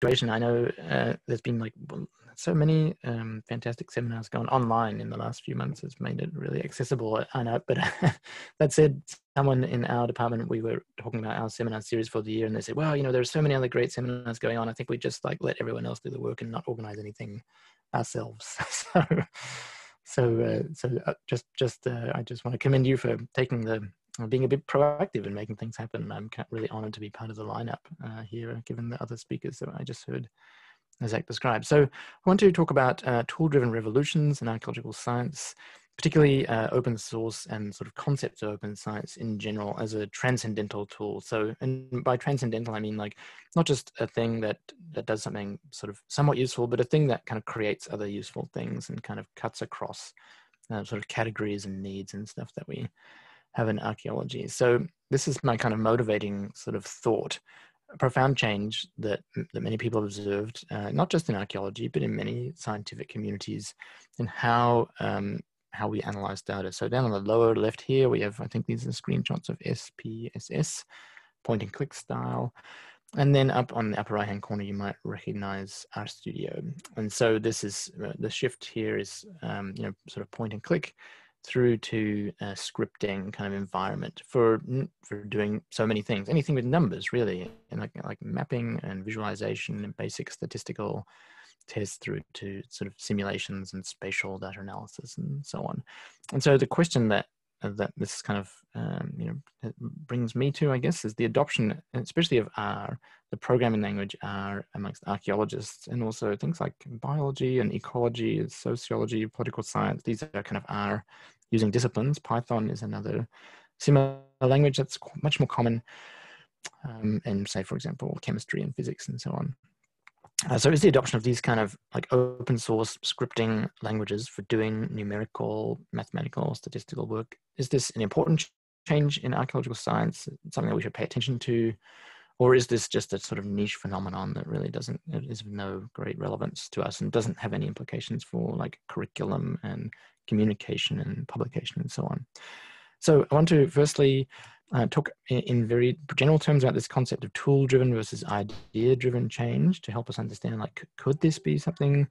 graduation. I know there's been like so many fantastic seminars gone online in the last few months. It's made it really accessible. I know, but that said, someone in our department, we were talking about our seminar series for the year, and they said, well, you know, there's so many other great seminars going on. I think we just like let everyone else do the work and not organize anything ourselves. I just want to commend you for taking the, being a bit proactive and making things happen. I'm really honored to be part of the lineup here, given the other speakers that I just heard, as Zach described. So I want to talk about tool-driven revolutions in archaeological science, particularly open source and sort of concepts of open science in general as a transcendental tool. So, and by transcendental, I mean like not just a thing that does something sort of somewhat useful, but a thing that kind of creates other useful things and kind of cuts across sort of categories and needs and stuff that we have in archaeology. So this is my kind of motivating sort of thought. A profound change that many people observed, not just in archaeology, but in many scientific communities, in how we analyze data. So down on the lower left here, we have, I think these are screenshots of SPSS, point and click style. And then up on the upper right hand corner, you might recognize RStudio. And so this is, the shift here is, you know, sort of point and click through to a scripting kind of environment for doing so many things, anything with numbers really, and like mapping and visualization and basic statistical tests through to sort of simulations and spatial data analysis and so on. And so the question that this kind of you know, brings me to, I guess, is the adoption, especially of R, the programming language R, amongst archaeologists, and also things like biology and ecology, sociology, political science. These are kind of R using disciplines. Python is another similar language that's much more common, and say, for example, chemistry and physics and so on. So it's the adoption of these kind of like open source scripting languages for doing numerical, mathematical, statistical work. Is this an important change in archaeological science, something that we should pay attention to? Or is this just a sort of niche phenomenon that really is of no great relevance to us and doesn't have any implications for like curriculum and communication and publication and so on? So I want to firstly talk in very general terms about this concept of tool-driven versus idea-driven change to help us understand, like, could this be something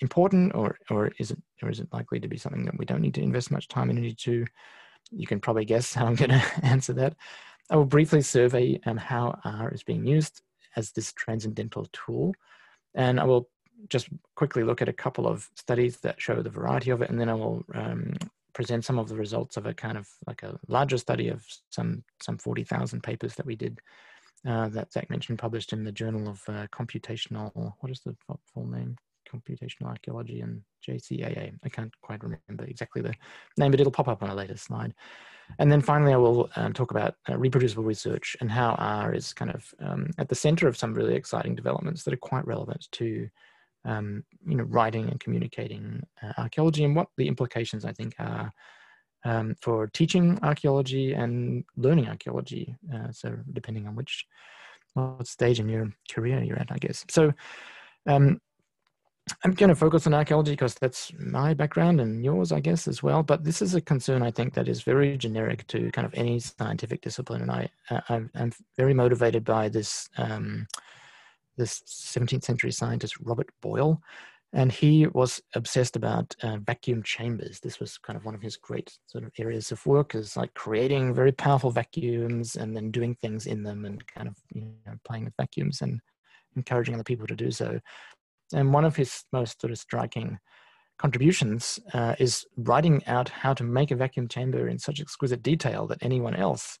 important, or is it likely to be something that we don't need to invest much time and energy to? You can probably guess how I'm going to answer that. I will briefly survey how R is being used as this transcendental tool, and I will just quickly look at a couple of studies that show the variety of it, and then I will present some of the results of a kind of like a larger study of some 40,000 papers that we did that Zach mentioned, published in the Journal of Computational, what is the full name? Computational Archaeology and JCAA. I can't quite remember exactly the name, but it'll pop up on a later slide. And then finally, I will talk about reproducible research and how R is kind of at the center of some really exciting developments that are quite relevant to you know, writing and communicating archaeology, and what the implications I think are for teaching archaeology and learning archaeology. So depending on what stage in your career you're at, I guess. So I'm going to focus on archaeology because that's my background and yours, I guess, as well. But this is a concern I think that is very generic to kind of any scientific discipline, and I'm very motivated by this. This 17th century scientist, Robert Boyle, and he was obsessed about vacuum chambers. This was kind of one of his great sort of areas of work, is like creating very powerful vacuums and then doing things in them and kind of, you know, playing with vacuums and encouraging other people to do so. And one of his most sort of striking contributions is writing out how to make a vacuum chamber in such exquisite detail that anyone else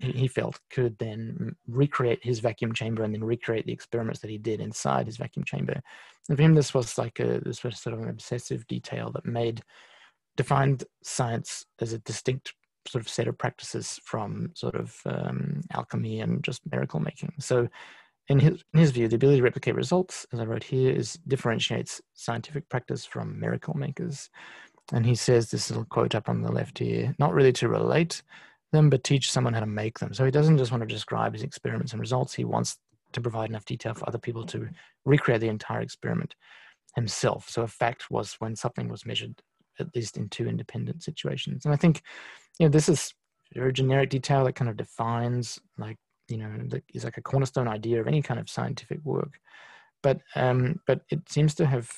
he felt could then recreate his vacuum chamber and then recreate the experiments that he did inside his vacuum chamber. And for him, this was like this was sort of an obsessive detail that defined science as a distinct sort of set of practices from sort of alchemy and just miracle making. So in his view, the ability to replicate results, as I wrote here, differentiates scientific practice from miracle makers. And he says, this little quote up on the left here, "Not really to relate them, but teach someone how to make them." So he doesn't just want to describe his experiments and results. He wants to provide enough detail for other people to recreate the entire experiment himself. So a fact was when something was measured, at least in two independent situations. And I think, you know, this is very generic detail that kind of defines like you know, that is like a cornerstone idea of any kind of scientific work. But it seems to have,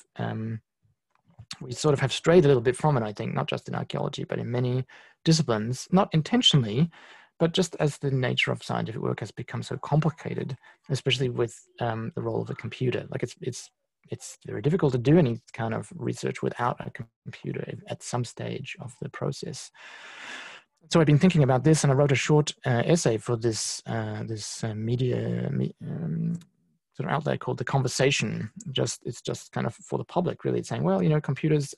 we sort of have strayed a little bit from it, I think, not just in archaeology, but in many disciplines, not intentionally, but just as the nature of scientific work has become so complicated, especially with the role of a computer. Like it's very difficult to do any kind of research without a computer at some stage of the process. So I've been thinking about this, and I wrote a short essay for this media sort of outlet called The Conversation. It's just kind of for the public, really. It's saying, well, you know, computers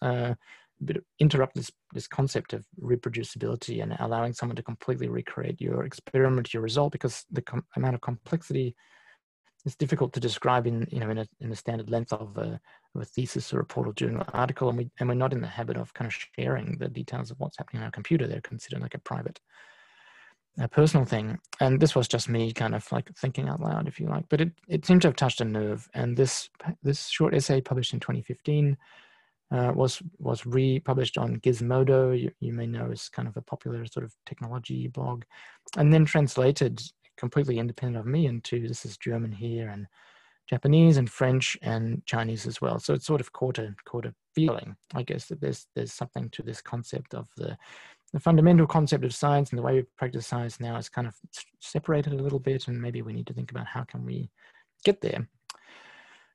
interrupt this concept of reproducibility and allowing someone to completely recreate your experiment, your result, because the amount of complexity is difficult to describe in, you know, in the standard length of a thesis or report or journal article, and we're not in the habit of kind of sharing the details of what's happening on our computer. They're considered like a private, a personal thing. And this was just me kind of like thinking out loud, if you like, but it seemed to have touched a nerve. And this short essay, published in 2015, was republished on Gizmodo, you may know, is kind of a popular sort of technology blog, and then translated completely independent of me into, this is German here, and Japanese and French and Chinese as well. So it's sort of caught a feeling, I guess, that there's something to this concept of the fundamental concept of science, and the way we practice science now is kind of separated a little bit, and maybe we need to think about how can we get there.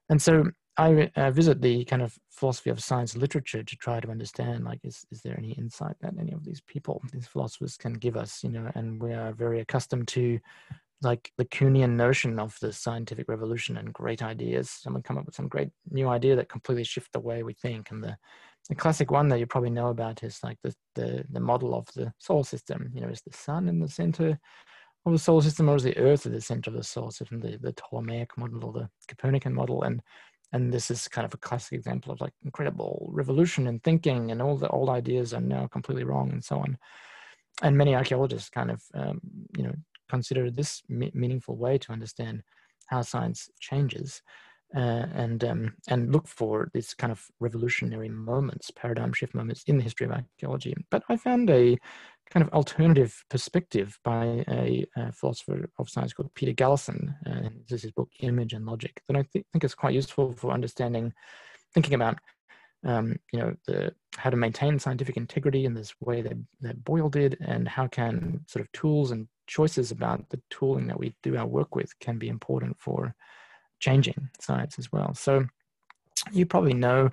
And so I visit the kind of philosophy of science literature to try to understand, like, is there any insight that any of these people, these philosophers, can give us, you know? And we are very accustomed to, like, the Kuhnian notion of the scientific revolution and great ideas. Someone come up with some great new idea that completely shifts the way we think. And the classic one that you probably know about is like the model of the solar system. You know, is the sun in the center of the solar system, or is the earth at the center of the solar system, the Ptolemaic model or the Copernican model? And this is kind of a classic example of like incredible revolution in thinking, and all the old ideas are now completely wrong, and so on. And many archaeologists kind of, you know, consider this meaningful way to understand how science changes, and look for these kind of revolutionary moments, paradigm shift moments in the history of archaeology. But I found a kind of alternative perspective by a philosopher of science called Peter Galison, and this is his book, Image and Logic, that I think is quite useful for understanding, thinking about, you know, how to maintain scientific integrity in this way that Boyle did, and how can sort of tools and choices about the tooling that we do our work with can be important for changing science as well. So you probably know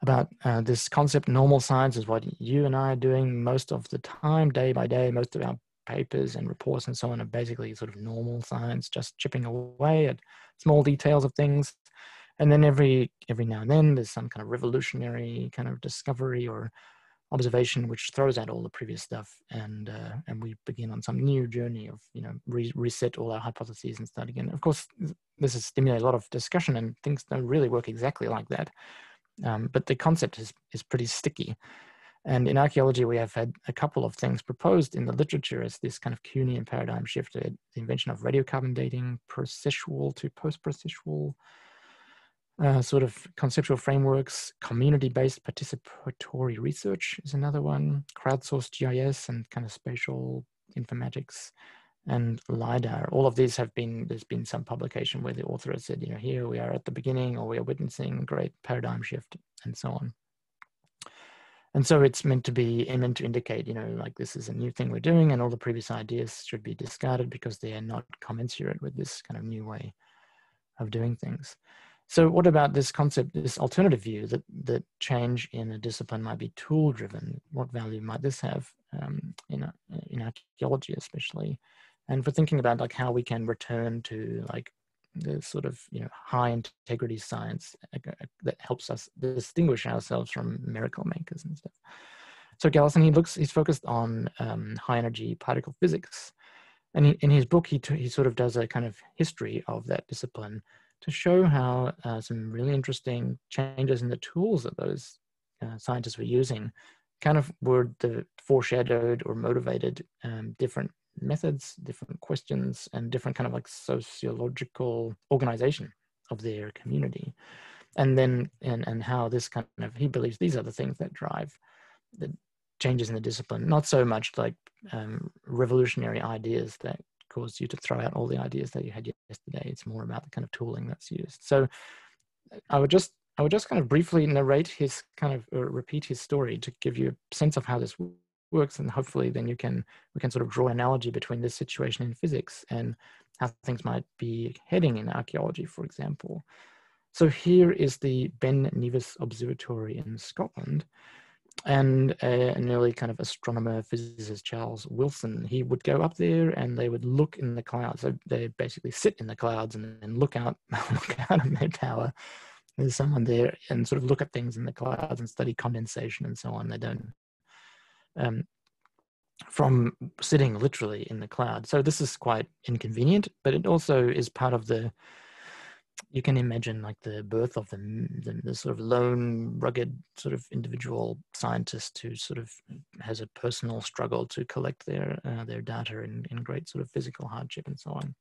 about this concept. Normal science is what you and I are doing most of the time, day by day. Most of our papers and reports and so on are basically sort of normal science, just chipping away at small details of things. And then every now and then there's some kind of revolutionary kind of discovery or observation which throws out all the previous stuff, and we begin on some new journey of, you know, reset all our hypotheses and start again. Of course, this has stimulated a lot of discussion, and things don't really work exactly like that. But the concept is pretty sticky. And in archaeology, we have had a couple of things proposed in the literature as this kind of Kuhnian paradigm shift, the invention of radiocarbon dating, processual to post-processual sort of conceptual frameworks, community-based participatory research is another one, crowdsourced GIS and kind of spatial informatics, and LIDAR. All of these have been, there's been some publication where the author has said, you know, here we are at the beginning, or we are witnessing great paradigm shift, and so on. And so it's meant to indicate, you know, like, this is a new thing we're doing, and all the previous ideas should be discarded because they are not commensurate with this kind of new way of doing things. So what about this concept, this alternative view that change in a discipline might be tool-driven? What value might this have in archaeology especially? And for thinking about, like, how we can return to, like, the sort of, you know, high integrity science that helps us distinguish ourselves from miracle makers and stuff. So Galison, he's focused on high energy particle physics. And in his book, he sort of does a kind of history of that discipline to show how some really interesting changes in the tools that those scientists were using kind of were the foreshadowed or motivated different methods, different questions, and different kind of like sociological organization of their community. And then, and how this kind of, he believes these are the things that drive the changes in the discipline, not so much like revolutionary ideas that caused you to throw out all the ideas that you had yesterday. It's more about the kind of tooling that's used. So I would just kind of briefly narrate his kind of repeat his story to give you a sense of how this works, and hopefully then we can sort of draw an analogy between this situation in physics and how things might be heading in archaeology, for example. So here is the Ben Nevis Observatory in Scotland, and an early kind of astronomer physicist, Charles Wilson. He would go up there and they would look in the clouds. So they basically sit in the clouds and then look out of their tower. There's someone there, and sort of look at things in the clouds and study condensation and so on. They don't from sitting literally in the cloud. So this is quite inconvenient, but it also is part of the, you can imagine like the birth of the sort of lone, rugged sort of individual scientist who sort of has a personal struggle to collect their data in great sort of physical hardship and so on.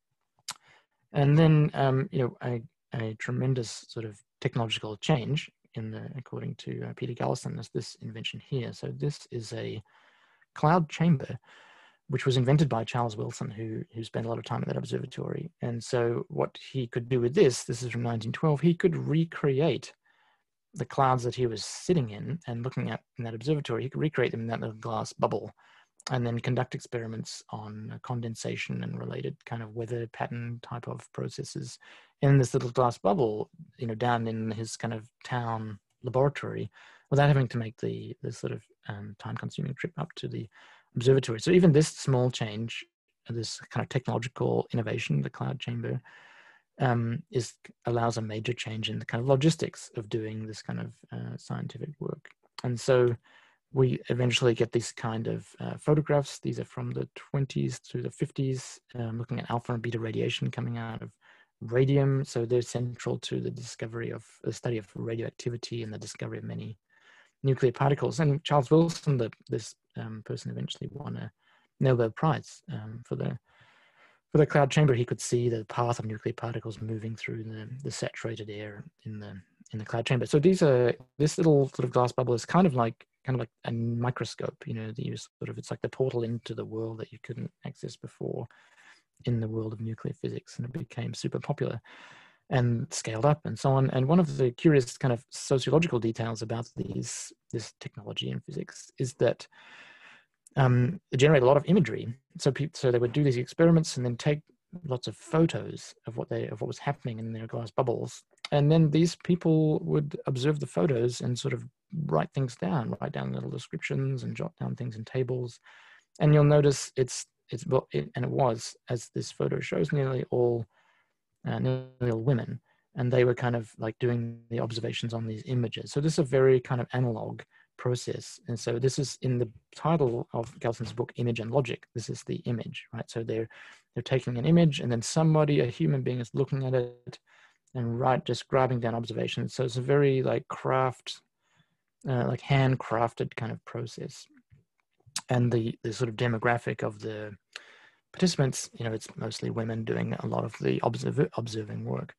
And then, you know, a tremendous sort of technological change in the, according to Peter Galison, there's this invention here. So this is a cloud chamber, which was invented by Charles Wilson, who spent a lot of time at that observatory. And so what he could do with this, this is from 1912, he could recreate the clouds that he was sitting in and looking at in that observatory. He could recreate them in that little glass bubble and then conduct experiments on condensation and related kind of weather pattern type of processes in this little glass bubble, you know, down in his kind of town laboratory, without having to make the sort of time-consuming trip up to the observatory. So even this small change, this kind of technological innovation, the cloud chamber, allows a major change in the kind of logistics of doing this kind of scientific work. And so we eventually get these kind of photographs. These are from the 20s to the 50s, looking at alpha and beta radiation coming out of radium. So they're central to the discovery of the study of radioactivity and the discovery of many nuclear particles. And Charles Wilson, this person, eventually won a Nobel Prize for the cloud chamber. He could see the path of nuclear particles moving through the saturated air in the cloud chamber. So these are, this little sort of glass bubble is kind of like a microscope, you know, that you sort of, it's like the portal into the world that you couldn't access before in the world of nuclear physics, and it became super popular and scaled up and so on. And one of the curious kind of sociological details about this technology in physics is that it generated a lot of imagery. So they would do these experiments and then take lots of photos of what was happening in their glass bubbles. And then these people would observe the photos and sort of write down little descriptions and jot down things in tables. And you'll notice it was, as this photo shows, nearly all women, and they were kind of like doing the observations on these images. So this is a very kind of analog process. And so this is in the title of Galison's book, Image and Logic. This is the image, right? So they're taking an image, and then somebody, a human being, is looking at it and describing down observations. So it's a very like like handcrafted kind of process. And the sort of demographic of the participants, you know, it's mostly women doing a lot of the observing work.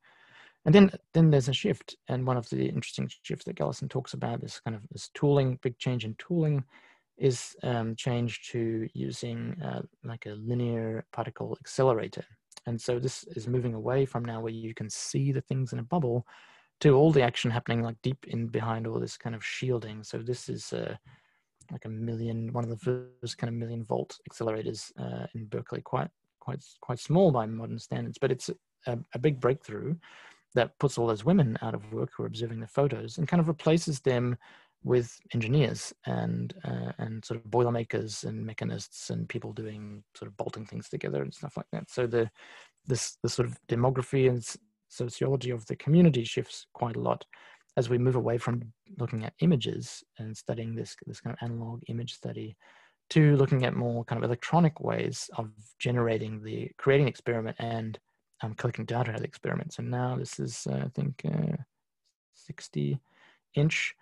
And then there's a shift. And one of the interesting shifts that Galison talks about is kind of this tooling, big change in tooling, is changed to using like a linear particle accelerator. And so this is moving away from now where you can see the things in a bubble to all the action happening like deep in behind all this kind of shielding. So this is like one of the first kind of 1,000,000 volt accelerators in Berkeley, quite small by modern standards, but it's a big breakthrough that puts all those women out of work who are observing the photos and kind of replaces them with engineers and sort of boiler makers and mechanists and people doing sort of bolting things together and stuff like that. So the sort of demography and sociology of the community shifts quite a lot as we move away from looking at images and studying this kind of analog image study to looking at more kind of electronic ways of creating an experiment and collecting data out of the experiment. So now this is, I think, 60-inch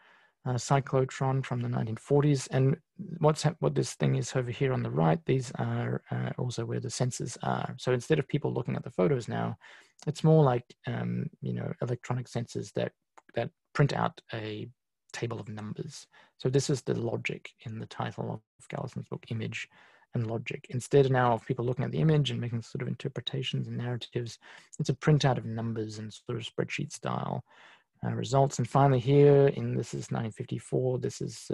cyclotron from the 1940s. And what this thing is over here on the right, these are also where the sensors are. So instead of people looking at the photos now, it's more like, you know, electronic sensors that print out a table of numbers. So this is the logic in the title of Galison's book, Image and logic. Instead now of people looking at the image and making sort of interpretations and narratives, it's a printout of numbers and sort of spreadsheet style results. And finally here, this is 1954, this is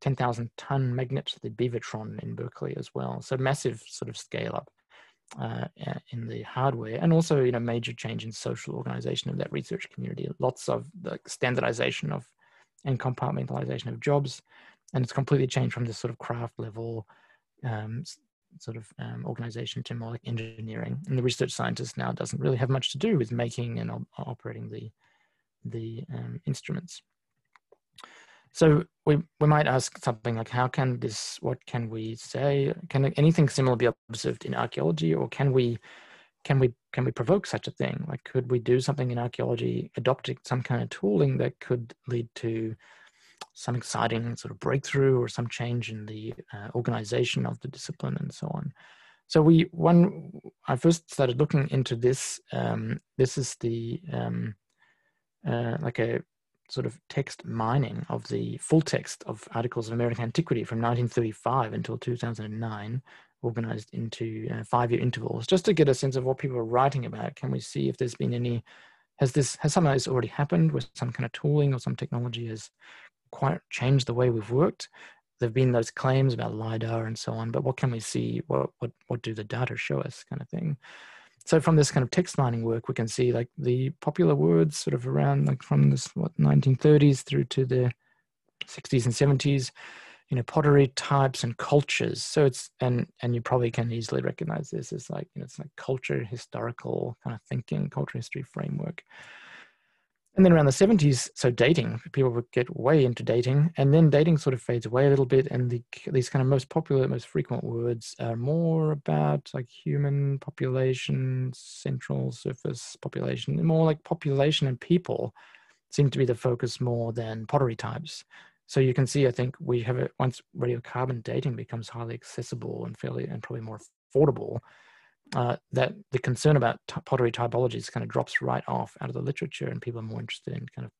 10,000 ton magnet, the Bevatron in Berkeley as well. So massive sort of scale up in the hardware, and also, you know, major change in social organization of that research community. Lots of the standardization of and compartmentalization of jobs, and it's completely changed from this sort of craft level organization to more like engineering. And the research scientist now doesn't really have much to do with making and operating the instruments. So we might ask something like, how can this, what can we say? Can anything similar be observed in archaeology, or can we provoke such a thing? Like, could we do something in archaeology, adopting some kind of tooling that could lead to some exciting sort of breakthrough or some change in the organization of the discipline and so on? So when I first started looking into this, this is the, like a, sort of text mining of the full text of articles of American Antiquity from 1935 until 2009, organized into 5-year intervals, just to get a sense of what people are writing about. Can we see if there's been any, has some of this already happened with some kind of tooling or some technology has quite changed the way we've worked? There've been those claims about LIDAR and so on, but what can we see? What do the data show us, kind of thing? So from this kind of text mining work, we can see like the popular words sort of around like from this, what, 1930s through to the 60s and 70s, you know, pottery types and cultures. So it's, and you probably can easily recognize this as like, you know, it's like culture, historical kind of thinking, culture history framework. And then around the 70s, so dating, people would get way into dating, and then dating sort of fades away a little bit, and these kind of most popular, most frequent words are more about like human population, central surface population, more like population and people seem to be the focus more than pottery types. So you can see, I think we have it, once radiocarbon dating becomes highly accessible and fairly, and probably more affordable, that the concern about pottery typologies kind of drops right off out of the literature, and people are more interested in kind of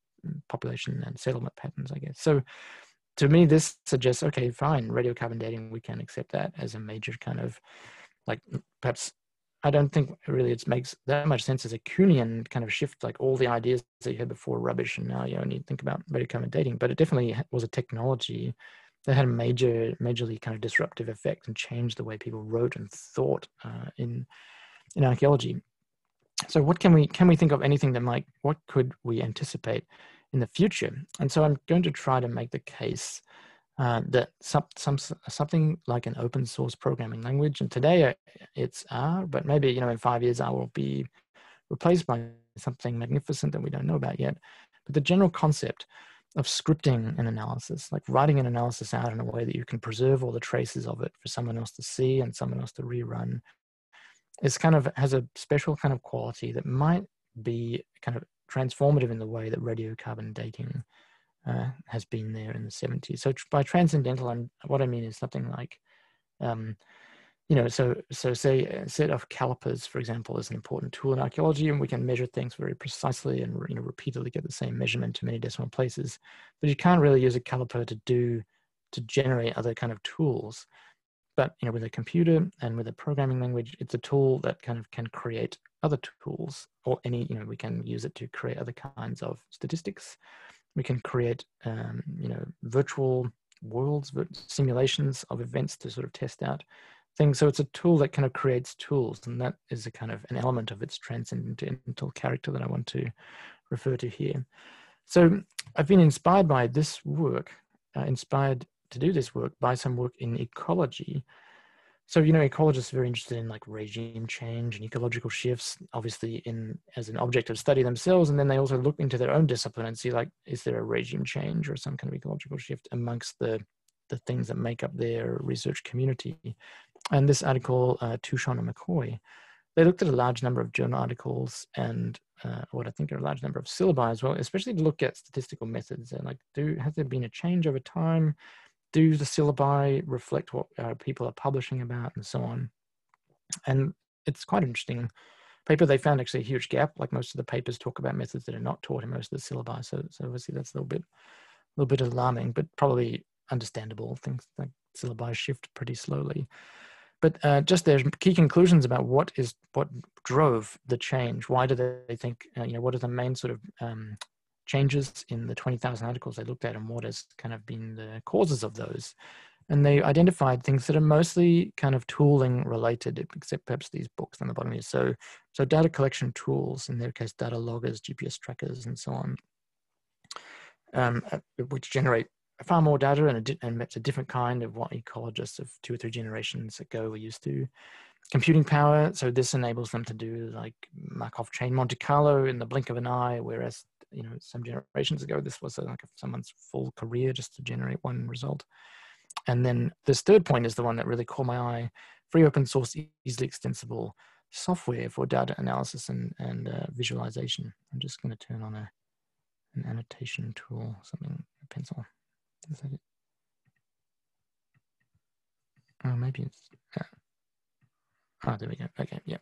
population and settlement patterns, I guess. So to me, this suggests, okay, fine, radiocarbon dating, we can accept that as a major kind of like, perhaps, I don't think really it makes that much sense as a Kuhnian kind of shift, like all the ideas that you had before rubbish, and now you only think about radiocarbon dating, but it definitely was a technology that had a majorly kind of disruptive effect and changed the way people wrote and thought in archaeology. So what can we think of anything that might, what could we anticipate in the future? And so I'm going to try to make the case that something like an open source programming language, and today it's R, but maybe, you know, in 5 years I will be replaced by something magnificent that we don't know about yet. But the general concept of scripting an analysis, like writing an analysis out in a way that you can preserve all the traces of it for someone else to see and someone else to rerun, is kind of, has a special kind of quality that might be kind of transformative in the way that radiocarbon dating has been there in the 70s. So by transcendental, what I mean is something like, you know, so say a set of calipers, for example, is an important tool in archaeology, and we can measure things very precisely and, you know, repeatedly get the same measurement to many decimal places. But you can't really use a caliper to generate other kind of tools. But, you know, with a computer and with a programming language, it's a tool that kind of can create other tools, or any, you know, we can use it to create other kinds of statistics. We can create, you know, virtual worlds, simulations of events to sort of test out things. So it's a tool that kind of creates tools, and that is a kind of an element of its transcendental character that I want to refer to here. So I've been inspired by this work, inspired to do this work by some work in ecology. So, you know, ecologists are very interested in like regime change and ecological shifts, obviously as an object of study themselves. And then they also look into their own discipline and see like, is there a regime change or some kind of ecological shift amongst the things that make up their research community? And this article, Toussaint and McCoy, they looked at a large number of journal articles and what I think are a large number of syllabi as well, especially to look at statistical methods and like, has there been a change over time? Do the syllabi reflect what people are publishing about and so on? And it's quite interesting paper. They found actually a huge gap. Like most of the papers talk about methods that are not taught in most of the syllabi. So obviously that's a little bit alarming, but probably understandable. Things like syllabi shift pretty slowly. But just their key conclusions about what drove the change. Why do they think, you know, what are the main sort of changes in the 20,000 articles they looked at, and what has kind of been the causes of those? And they identified things that are mostly kind of tooling related, except perhaps these books on the bottom here. So data collection tools, in their case, data loggers, GPS trackers, and so on, which generate far more data and perhaps a different kind of what ecologists of 2 or 3 generations ago were used to. Computing power, so this enables them to do like Markov chain Monte Carlo in the blink of an eye, whereas, you know, some generations ago, this was like someone's full career just to generate one result. And then this third point is the one that really caught my eye: free, open source, easily extensible software for data analysis and visualization. I'm just going to turn on an annotation tool, something, a pencil. Is that it? Oh, maybe it's, oh, there we go. Okay, yeah.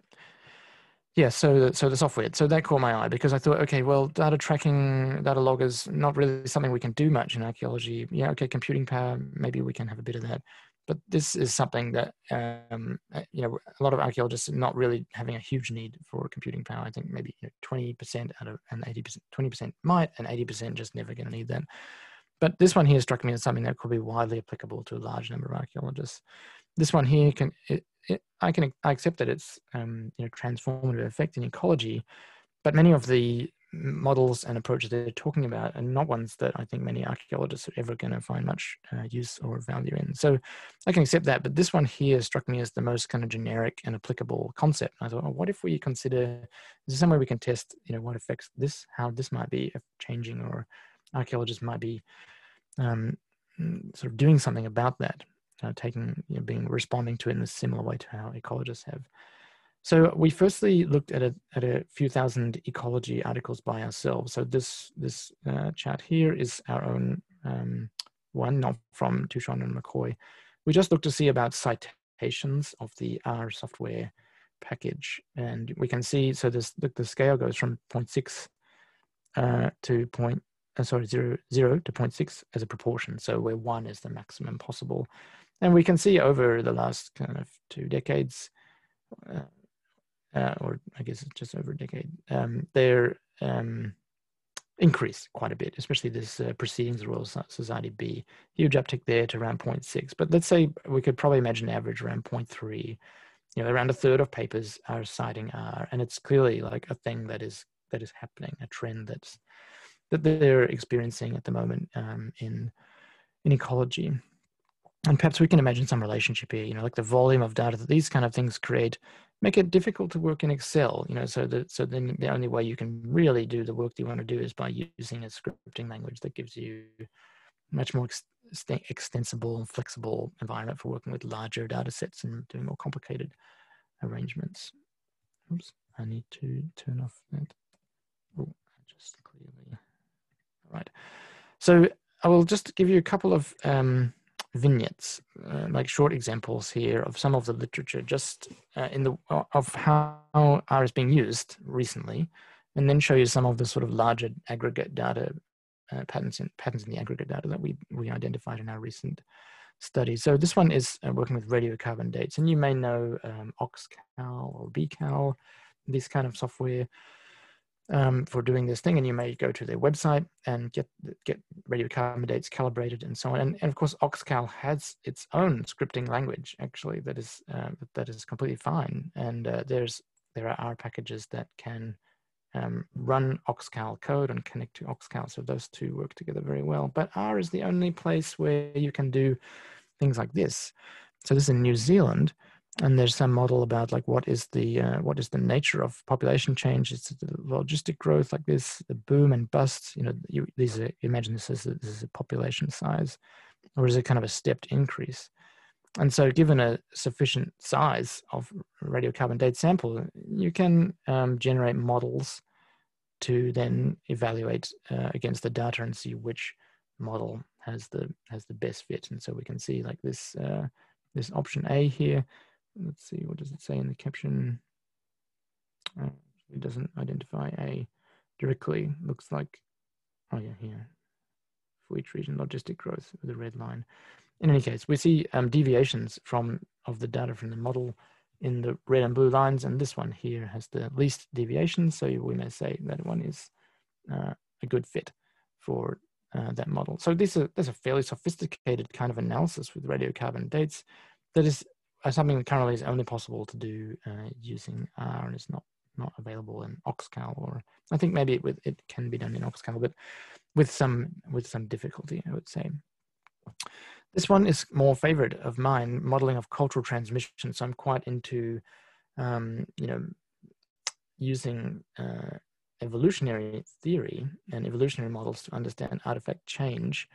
Yeah, so the software. So that caught my eye because I thought, okay, well, data tracking, data loggers, not really something we can do much in archaeology. Yeah, okay, computing power, maybe we can have a bit of that. But this is something that, you know, a lot of archaeologists are not really having a huge need for computing power. I think maybe, you know, 20% out of an 80%, 20% might, and 80% just never going to need that. But this one here struck me as something that could be widely applicable to a large number of archaeologists. This one here I accept that it's you know, transformative effect in ecology, but many of the models and approaches they're talking about are not ones that I think many archaeologists are ever going to find much use or value in. So I can accept that, but this one here struck me as the most kind of generic and applicable concept. I thought, oh, what if we consider, is there some way we can test, you know, what effects this, how this might be changing, or archaeologists might be sort of doing something about that. Taking, you know, responding to it in a similar way to how ecologists have. So we firstly looked at a few thousand ecology articles by ourselves. So this chart here is our own one, not from Toussaint and McCoy. We just looked to see about citations of the R software package, and we can see. So this, look, the scale goes from 0.6 to 0.0 to 0.6 as a proportion. So where 1 is the maximum possible. And we can see over the last kind of 2 decades, or I guess it's just over a decade, they're increased quite a bit, especially this Proceedings Royal Society B, huge uptick there to around 0.6. But let's say we could probably imagine an average around 0.3. You know, around a third of papers are citing R, and it's clearly like a thing that is happening, a trend that they're experiencing at the moment in ecology. And perhaps we can imagine some relationship here, you know, like the volume of data that these kind of things create, make it difficult to work in Excel, you know, so then the only way you can really do the work that you want to do is by using a scripting language that gives you much more extensible and flexible environment for working with larger data sets and doing more complicated arrangements. Oops, I need to turn off that. Oh, just clearly. All right. So I will just give you a couple of, vignettes, like short examples here of some of the literature just of how R is being used recently, and then show you some of the sort of larger aggregate data patterns in the aggregate data that we identified in our recent study. So this one is working with radiocarbon dates, and you may know OxCal or BCal, this kind of software for doing this thing, and you may go to their website and get radiocarbon dates calibrated and so on. And of course, OxCal has its own scripting language actually that is completely fine. And there are R packages that can run OxCal code and connect to OxCal. So those two work together very well. But R is the only place where you can do things like this. So this is in New Zealand. And there's some model about like what is the nature of population change? It's the logistic growth like this, the boom and bust. You know, imagine this is a population size, or is it kind of a stepped increase? And so, given a sufficient size of radiocarbon date sample, you can generate models to then evaluate against the data and see which model has the best fit. And so we can see like this this option A here. Let's see, what does it say in the caption? It doesn't identify A directly. Looks like, oh yeah, here. For each region, logistic growth with a red line. In any case, we see deviations of the data from the model in the red and blue lines, and this one here has the least deviation, so we may say that one is a good fit for that model. So there's a fairly sophisticated kind of analysis with radiocarbon dates that is something that currently is only possible to do using R, and is not available in OxCal, or I think maybe it can be done in OxCal, but with some difficulty, I would say. This one is more favorite of mine, modeling of cultural transmission. So I'm quite into, using evolutionary theory and evolutionary models to understand artifact change.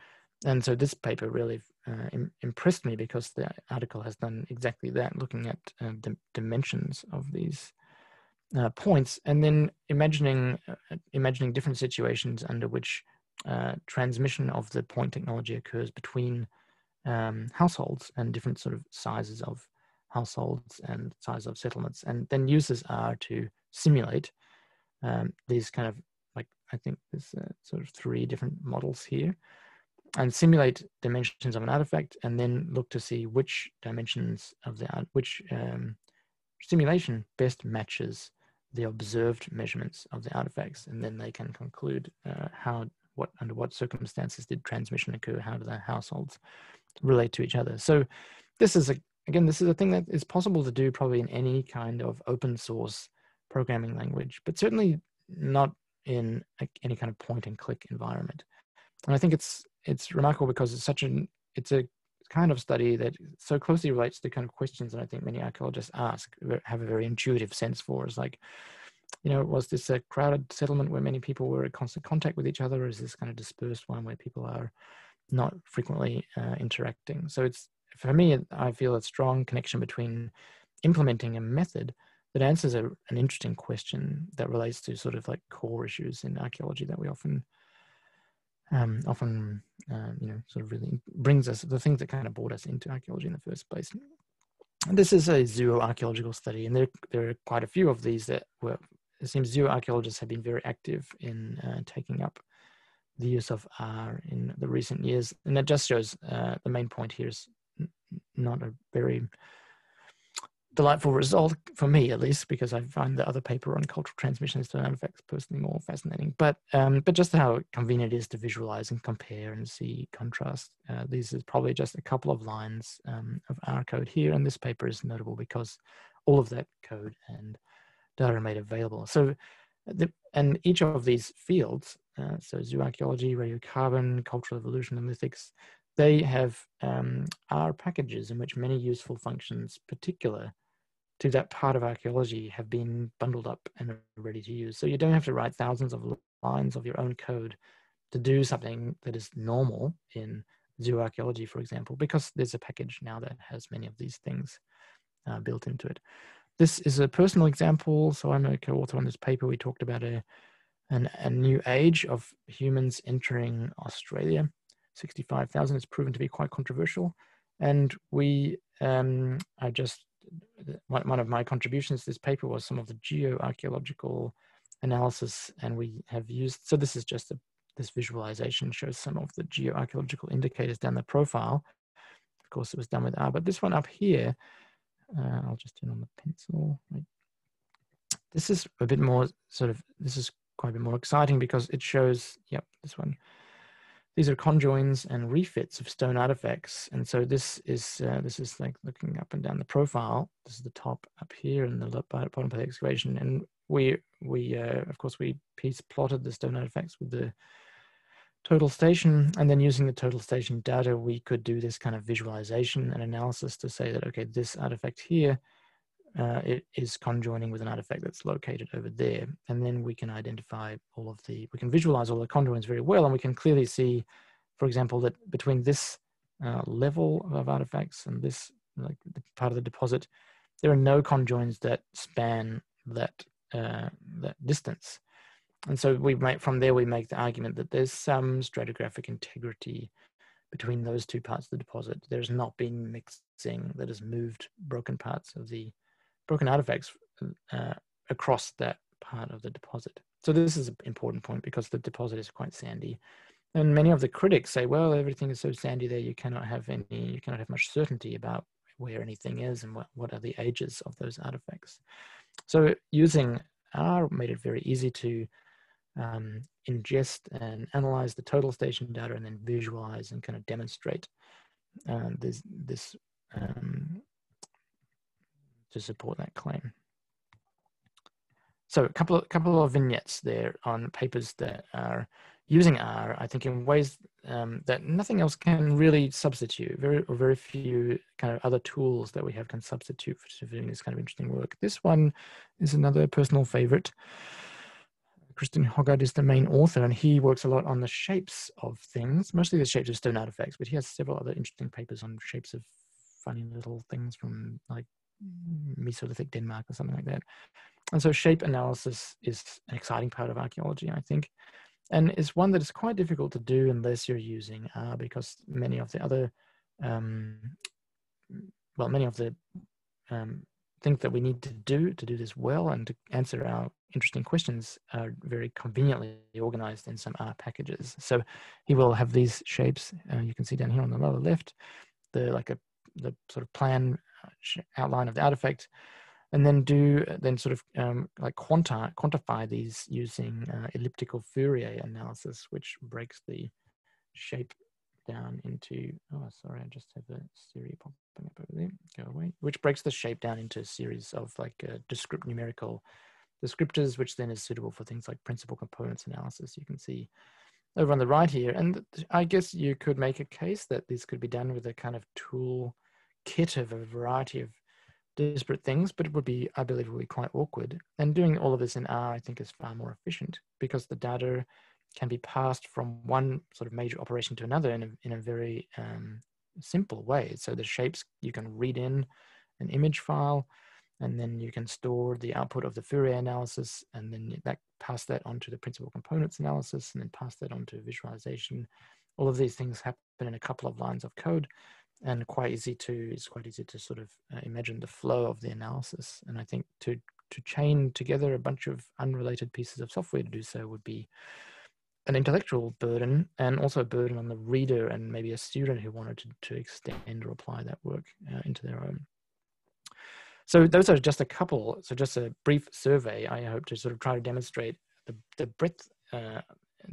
And so this paper really impressed me because the article has done exactly that, looking at the dimensions of these points, and then imagining different situations under which transmission of the point technology occurs between households and different sort of sizes of households and size of settlements, and then uses R to simulate these kind of, like, I think there's sort of three different models here, and simulate dimensions of an artifact, and then look to see which dimensions of the art, which simulation best matches the observed measurements of the artifacts, and then they can conclude under what circumstances did transmission occur, how do the households relate to each other. So this is a thing that is possible to do probably in any kind of open source programming language, but certainly not in any kind of point and click environment. And I think it's remarkable because it's a kind of study that so closely relates to kind of questions that I think many archaeologists have a very intuitive sense for. It's like, was this a crowded settlement where many people were in constant contact with each other, or is this kind of dispersed one where people are not frequently interacting? So for me, I feel a strong connection between implementing a method that answers an interesting question that relates to sort of like core issues in archaeology that we often really brings us the things that kind of brought us into archaeology in the first place. And this is a zooarchaeological study, and there are quite a few of these that were. It seems zooarchaeologists have been very active in taking up the use of R in the recent years, and that just shows the main point here is not a very delightful result for me, at least, because I find the other paper on cultural transmissions to artifacts personally more fascinating. But just how convenient it is to visualize and compare and see contrast. These is probably just a couple of lines of R code here, and this paper is notable because all of that code and data are made available. So, and each of these fields, so zooarchaeology, radiocarbon, cultural evolution, and lithics, they have R packages in which many useful functions particular to that part of archaeology have been bundled up and are ready to use. So you don't have to write thousands of lines of your own code to do something that is normal in zooarchaeology, for example, because there's a package now that has many of these things built into it. This is a personal example. So I'm a co-author on this paper. We talked about a new age of humans entering Australia. 65,000 is proven to be quite controversial, and one of my contributions to this paper was some of the geoarchaeological analysis, and we have used, so this is just this visualization shows some of the geoarchaeological indicators down the profile. Of course, it was done with R, but this one up here, I'll just turn on the pencil. This is a bit more sort of, this is quite a bit more exciting because it shows, yep, this one. These are conjoins and refits of stone artifacts, and so this is like looking up and down the profile. This is the top up here and the bottom of the excavation, and we piece plotted the stone artifacts with the total station, and then using the total station data, we could do this kind of visualization and analysis to say that okay, this artifact here it is conjoining with an artifact that's located over there, and then we can identify we can visualize all the conjoins very well, and we can clearly see, for example, that between this level of artifacts and this part of the deposit, there are no conjoins that span that distance, and so we make the argument that there's some stratigraphic integrity between those two parts of the deposit. There's not been mixing that has moved broken parts of the broken artifacts across that part of the deposit. So this is an important point because the deposit is quite sandy And many of the critics say, well, everything is so sandy there, you cannot have much certainty about where anything is and what are the ages of those artifacts. So using R made it very easy to ingest and analyze the total station data and then visualize and kind of demonstrate to support that claim. So a couple of vignettes there on papers that are using R, I think, in ways that nothing else can really substitute. Very few kind of other tools that we have can substitute for doing this kind of interesting work. This one is another personal favorite. Kristin Hoggard is the main author, and he works a lot on the shapes of things, mostly the shapes of stone artifacts, but he has several other interesting papers on shapes of funny little things from like Mesolithic Denmark or something like that. And so shape analysis is an exciting part of archaeology, I think. And it's one that is quite difficult to do unless you're using R, because many of the other, things that we need to do this well and to answer our interesting questions are very conveniently organized in some R packages. So he will have these shapes, you can see down here on the lower left, the sort of plan outline of the artifact, and then quantify these using elliptical Fourier analysis, which breaks the shape down into, oh, sorry, I just have a Siri popping up over there, go away, which breaks the shape down into a series of like numerical descriptors, which then is suitable for things like principal components analysis. You can see over on the right here, and I guess you could make a case that this could be done with a kind of tool kit of a variety of disparate things, but it would be, I believe, would be quite awkward. And doing all of this in R, I think, is far more efficient because the data can be passed from one sort of major operation to another in a very simple way. So the shapes, you can read in an image file, and then you can store the output of the Fourier analysis, and then pass that onto the principal components analysis, and then pass that onto visualization. All of these things happen in a couple of lines of code, and it's quite easy to sort of imagine the flow of the analysis. And I think to chain together a bunch of unrelated pieces of software to do so would be an intellectual burden, and also a burden on the reader and maybe a student who wanted to extend or apply that work into their own. So those are just a couple, so just a brief survey. I hope to sort of try to demonstrate the breadth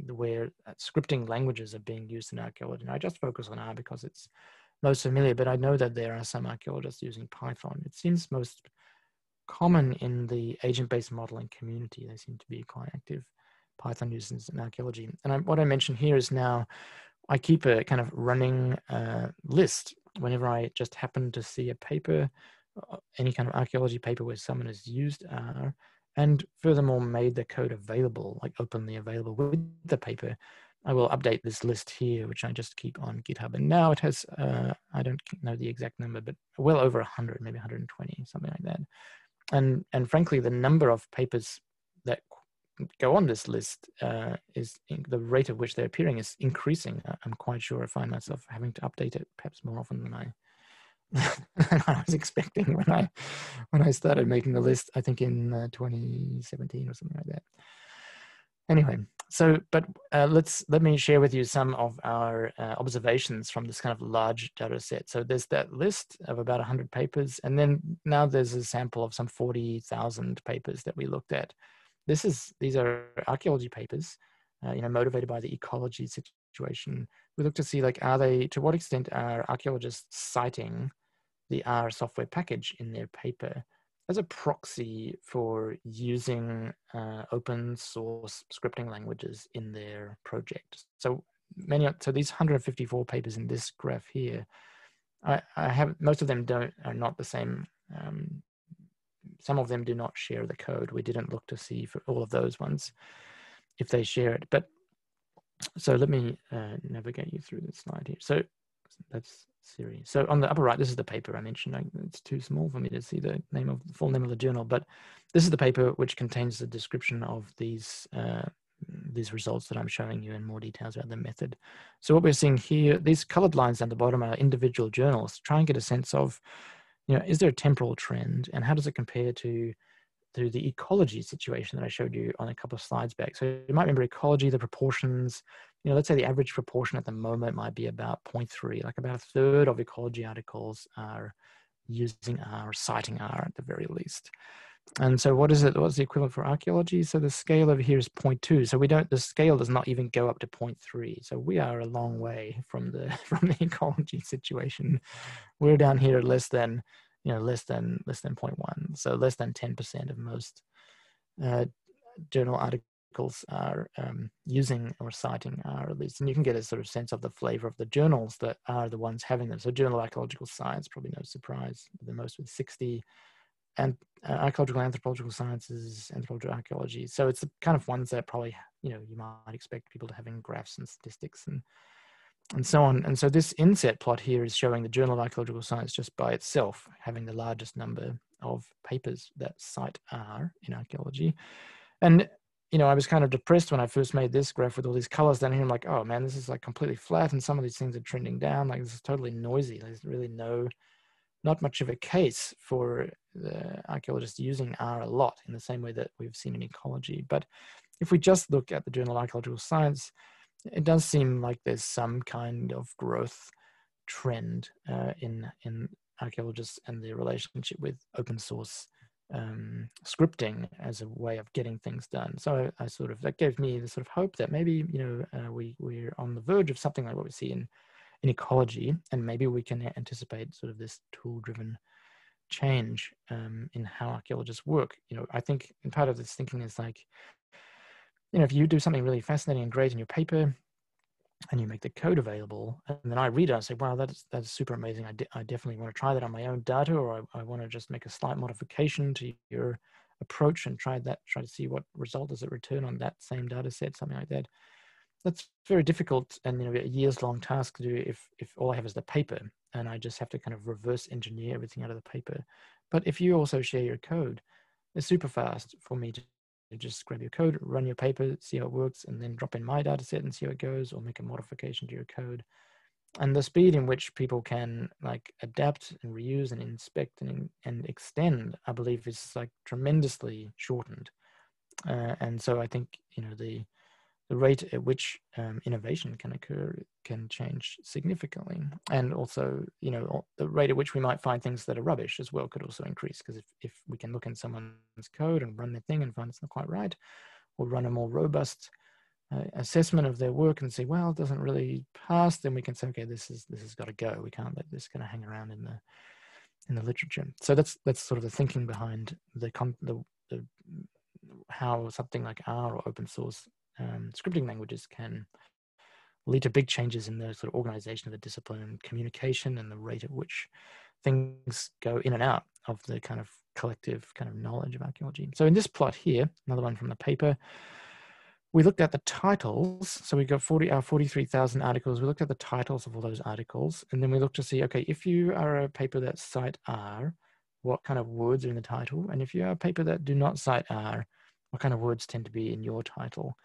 where scripting languages are being used in archaeology. And I just focus on R because it's most familiar, but I know that there are some archaeologists using Python. It seems most common in the agent-based modeling community. They seem to be quite active Python users in archaeology. And what I mention here is now, I keep a kind of running list whenever I just happen to see a paper, any kind of archaeology paper where someone has used R, and furthermore made the code available, like openly available with the paper. I will update this list here, which I just keep on GitHub. And now it has, I don't know the exact number, but well over 100, maybe 120, something like that. And frankly, the number of papers that go on this list the rate at which they're appearing is increasing. I'm quite sure I find myself having to update it perhaps more often than I was expecting when I started making the list, I think in 2017 or something like that. Anyway, let me share with you some of our observations from this kind of large data set. So there's that list of about 100 papers, and then now there's a sample of some 40,000 papers that we looked at. These are archaeology papers, motivated by the ecology situation. We look to see, to what extent are archaeologists citing the R software package in their paper as a proxy for using open source scripting languages in their project. So these 154 papers in this graph here, most of them are not the same. Some of them do not share the code. We didn't look to see for all of those ones if they share it. So let me navigate you through this slide here. So that's Siri. So on the upper right, this is the paper I mentioned. It's too small for me to see the name of the full name of the journal, but this is the paper which contains the description of these results that I'm showing you and more details about the method. So what we're seeing here, these colored lines down the bottom are individual journals. Try and get a sense of, is there a temporal trend, and how does it compare to through the ecology situation that I showed you on a couple of slides back. So you might remember ecology, the proportions, you know, let's say the average proportion at the moment might be about 0.3, like about a third of ecology articles are using R, citing R at the very least. And so what is it? What's the equivalent for archaeology? So the scale over here is 0.2. So we don't, the scale does not even go up to 0.3. So we are a long way from the ecology situation. We're down here at less than, you know, less than 0.1. So less than 10% of most journal articles are using or citing R at least. And you can get a sort of sense of the flavor of the journals that are the ones having them. So Journal of Archaeological Science, probably no surprise, the most with 60. And archaeological, anthropological sciences, anthropological archaeology. So it's the kind of ones that probably, you know, you might expect people to have in graphs and statistics and so on. And so this inset plot here is showing the Journal of Archaeological Science just by itself, having the largest number of papers that cite R in archaeology. And, you know, I was kind of depressed when I first made this graph with all these colors down here. I'm like, oh man, this is like completely flat. And some of these things are trending down. Like this is totally noisy. There's really no, not much of a case for the archaeologists using R a lot in the same way that we've seen in ecology. But if we just look at the Journal of Archaeological Science, it does seem like there's some kind of growth trend in archaeologists and their relationship with open source scripting as a way of getting things done. So I sort of, that gave me the sort of hope that maybe, you know, we're on the verge of something like what we see in ecology, and maybe we can anticipate sort of this tool-driven change in how archaeologists work. You know, I think part of this thinking is like, you know, if you do something really fascinating and great in your paper and you make the code available, and then I read it, I say, wow, that's super amazing. I definitely want to try that on my own data, or I want to just make a slight modification to your approach and try to see what result does it return on that same data set, something like that. That's very difficult and, you know, a years-long task to do if all I have is the paper and I just have to kind of reverse engineer everything out of the paper. But if you also share your code, it's super fast for me to just grab your code, run your paper, see how it works, and then drop in my data set and see how it goes, or make a modification to your code. And the speed in which people can like adapt and reuse and inspect and extend, I believe, is like tremendously shortened. And so I think, you know, the rate at which innovation can occur can change significantly. And also, you know, the rate at which we might find things that are rubbish as well could also increase, because if we can look in someone's code and run their thing and find it's not quite right, or run a more robust assessment of their work and say, well, it doesn't really pass, then we can say, okay, this has got to go. We can't let this kind of hang around in the literature. So that's sort of the thinking behind the how something like R or open source scripting languages can lead to big changes in the sort of organization of the discipline and communication and the rate at which things go in and out of the kind of collective kind of knowledge of archaeology. So in this plot here, another one from the paper, we looked at the titles. So we got 43,000 articles. We looked at the titles of all those articles. And then we looked to see, okay, if you are a paper that cite R, what kind of words are in the title? And if you are a paper that do not cite R, what kind of words tend to be in your title?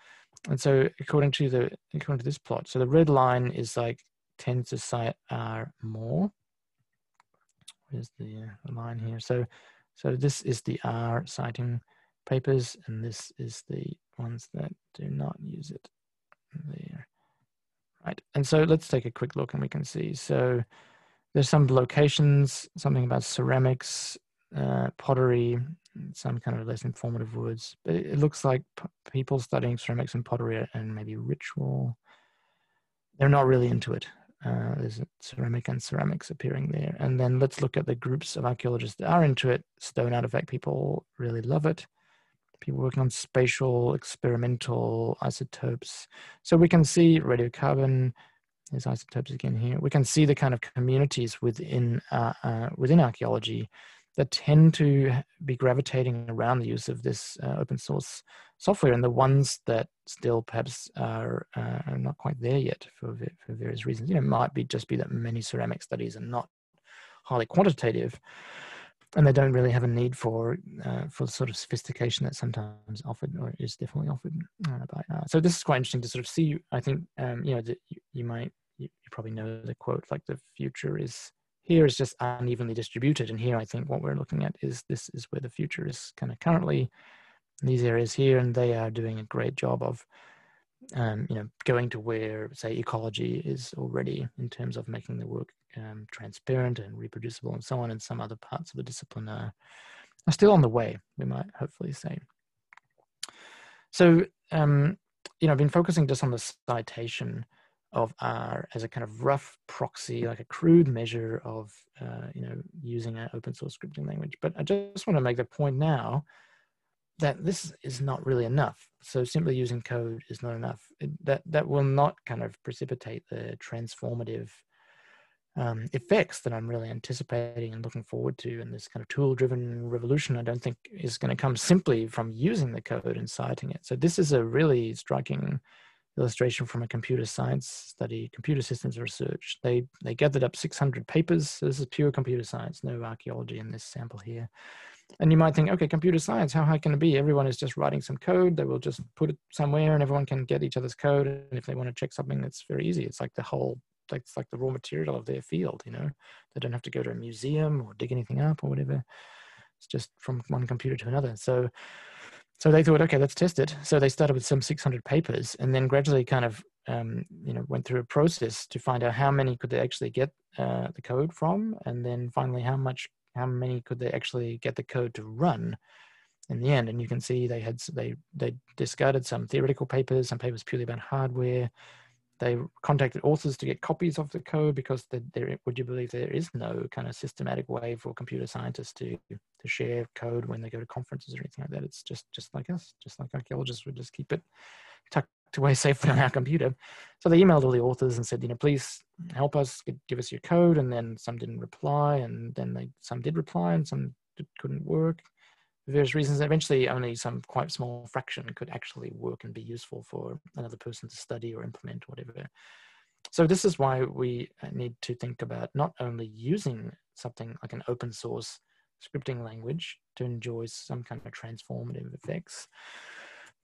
And so according to this plot, so the red line is like tends to cite R more. Where's the line here? So this is the R citing papers, and this is the ones that do not use it there. Right, and so let's take a quick look and we can see. So there's some locations, something about ceramics, pottery, some kind of less informative words, but it looks like people studying ceramics and pottery and maybe ritual, they're not really into it. There's a ceramic and ceramics appearing there. And then let's look at the groups of archaeologists that are into it. Stone artifact people really love it. People working on spatial, experimental isotopes. So we can see radiocarbon, there's isotopes again here. We can see the kind of communities within archaeology that tend to be gravitating around the use of this open source software, and the ones that still perhaps are not quite there yet for various reasons. You know, it might be just be that many ceramic studies are not highly quantitative, and they don't really have a need for the sort of sophistication that's sometimes offered or is definitely offered by R. So this is quite interesting to sort of see. I think you know, you probably know the quote, like the future is Here is just unevenly distributed, and here I think what we're looking at is this is where the future is kind of currently, these areas here, and they are doing a great job of you know, going to where, say, ecology is already in terms of making the work transparent and reproducible and so on, and some other parts of the discipline are still on the way, we might hopefully say. So, you know, I've been focusing just on the citation of R as a kind of rough proxy, like a crude measure of, you know, using an open source scripting language. But I just want to make the point now that this is not really enough. So simply using code is not enough. That will not kind of precipitate the transformative effects that I'm really anticipating and looking forward to. And this kind of tool-driven revolution, I don't think is going to come simply from using the code and citing it. So this is a really striking illustration from a computer science study, computer systems research. They gathered up 600 papers. So this is pure computer science, no archaeology in this sample here. And you might think, okay, computer science, how high can it be? Everyone is just writing some code. They will just put it somewhere and everyone can get each other's code. And if they want to check something, that's very easy. It's like the whole, it's like the raw material of their field, you know, they don't have to go to a museum or dig anything up or whatever. It's just from one computer to another. So they thought, okay, let's test it. So they started with some 600 papers and then gradually kind of, you know, went through a process to find out how many could they actually get the code from, and then finally how many could they actually get the code to run in the end. And you can see they discarded some theoretical papers, some papers purely about hardware. They contacted authors to get copies of the code because there, would you believe, there is no kind of systematic way for computer scientists to share code when they go to conferences or anything like that. It's just like us, just like archaeologists would just keep it tucked away safely on our computer. So they emailed all the authors and said, you know, please help us, give us your code. And then some didn't reply, and then some did reply, and some couldn't work. For various reasons, eventually only some quite small fraction could actually work and be useful for another person to study or implement or whatever. So this is why we need to think about not only using something like an open source scripting language to enjoy some kind of transformative effects,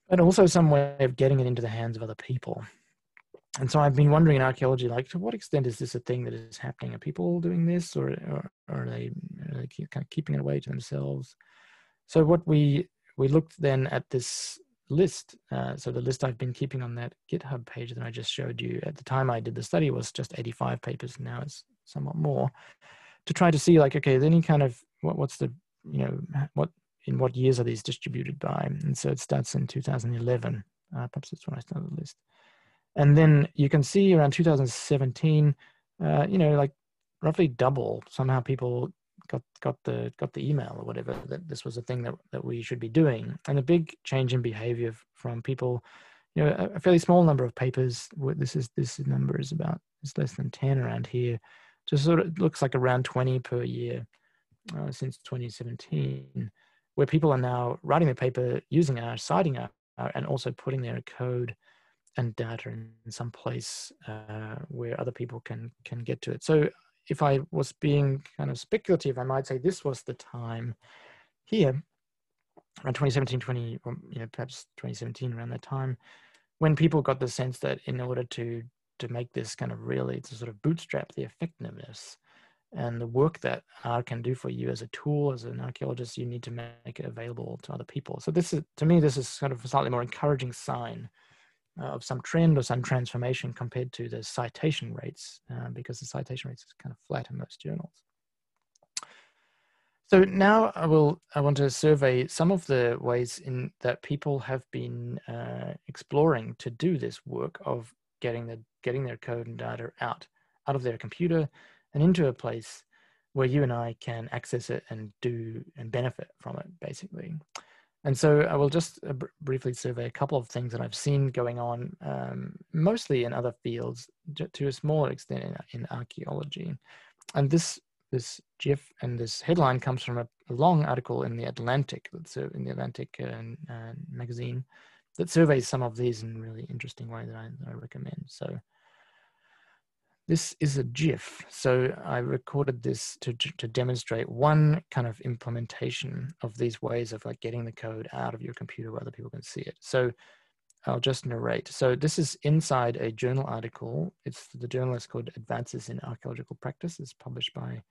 but also some way of getting it into the hands of other people. And so I've been wondering in archaeology, like, to what extent is this a thing that is happening? Are people doing this, or are they kind of keeping it away to themselves? So what we looked then at this list. So the list I've been keeping on that GitHub page that I just showed you, at the time I did the study, was just 85 papers. Now it's somewhat more, to try to see like, okay, any kind of, what's the, you know, in what years are these distributed by? And so it starts in 2011. Perhaps that's when I started the list. And then you can see around 2017, you know, like roughly double somehow people got the email or whatever, that this was a thing that we should be doing. And a big change in behavior from people, you know, a fairly small number of papers, this number is about, it's less than 10 around here, just sort of looks like around 20 per year since 2017, where people are now writing their paper using R, citing R, and also putting their code and data in some place where other people can get to it. So if I was being kind of speculative, I might say this was the time here, around 2017, or, you know, perhaps 2017, around that time, when people got the sense that in order to make this kind of really, to sort of bootstrap the effectiveness and the work that R can do for you as a tool, as an archaeologist, you need to make it available to other people. So this is, to me, this is kind of a slightly more encouraging sign of some trend or some transformation compared to the citation rates, because the citation rates is kind of flat in most journals. So now I want to survey some of the ways in that people have been exploring to do this work of getting their code and data out of their computer and into a place where you and I can access it and benefit from it, basically. And so I will just briefly survey a couple of things that I've seen going on, mostly in other fields, to a smaller extent in archaeology. And this GIF and this headline comes from a long article in The Atlantic, magazine, that surveys some of these in a really interesting way that I recommend. So this is a GIF. So I recorded this to demonstrate one kind of implementation of these ways of like getting the code out of your computer where other people can see it. So I'll just narrate. So this is inside a journal article. The journal is called Advances in Archaeological Practice. It's published by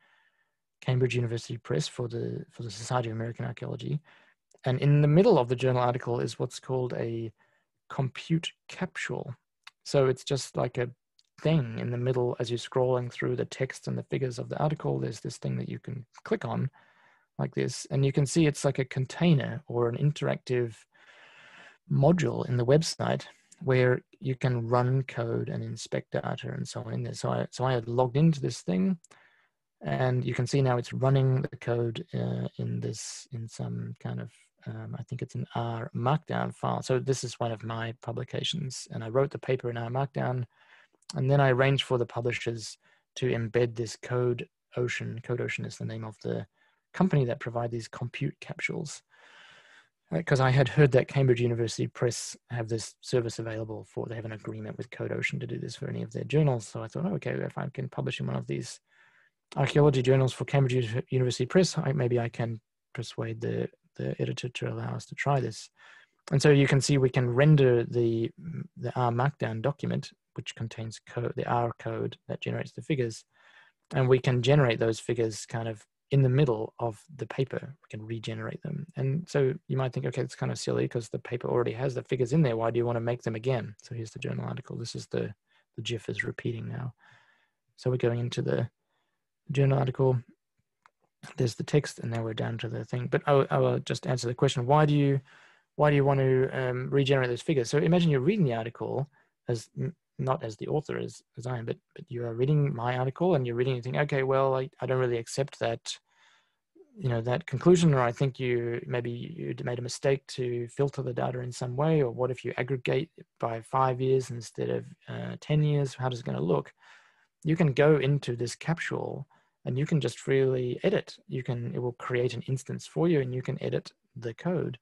Cambridge University Press for the Society of American Archaeology. And in the middle of the journal article is what's called a compute capsule. So it's just like a thing in the middle as you're scrolling through the text and the figures of the article. There's this thing that you can click on like this, and you can see it's like a container or an interactive module in the website where you can run code and inspect data and so on in there. So I had logged into this thing, and you can see now it's running the code in some kind of, I think it's an R Markdown file. So this is one of my publications, and I wrote the paper in R Markdown, and then I arranged for the publishers to embed this Code Ocean. Code Ocean is the name of the company that provide these compute capsules, because I had heard that Cambridge University Press have this service available for, they have an agreement with Code Ocean to do this for any of their journals. So I thought, oh, okay, if I can publish in one of these archaeology journals for Cambridge University Press, maybe I can persuade the editor to allow us to try this. And so you can see we can render the R Markdown document, which contains code, the R code that generates the figures. And we can generate those figures kind of in the middle of the paper, we can regenerate them. And so you might think, okay, it's kind of silly because the paper already has the figures in there. Why do you want to make them again? So here's the journal article. This is the GIF is repeating now. So we're going into the journal article. There's the text, and now we're down to the thing. But I will just answer the question. Why do you want to regenerate those figures? So imagine you're reading the article, as not as the author as I am, but you are reading my article and you're reading and you think, okay, well, I don't really accept that, you know, that conclusion, or I think maybe you made a mistake to filter the data in some way, or what if you aggregate by 5 years instead of 10 years, how does it going to look? You can go into this capsule and you can just freely edit. It will create an instance for you, and you can edit the code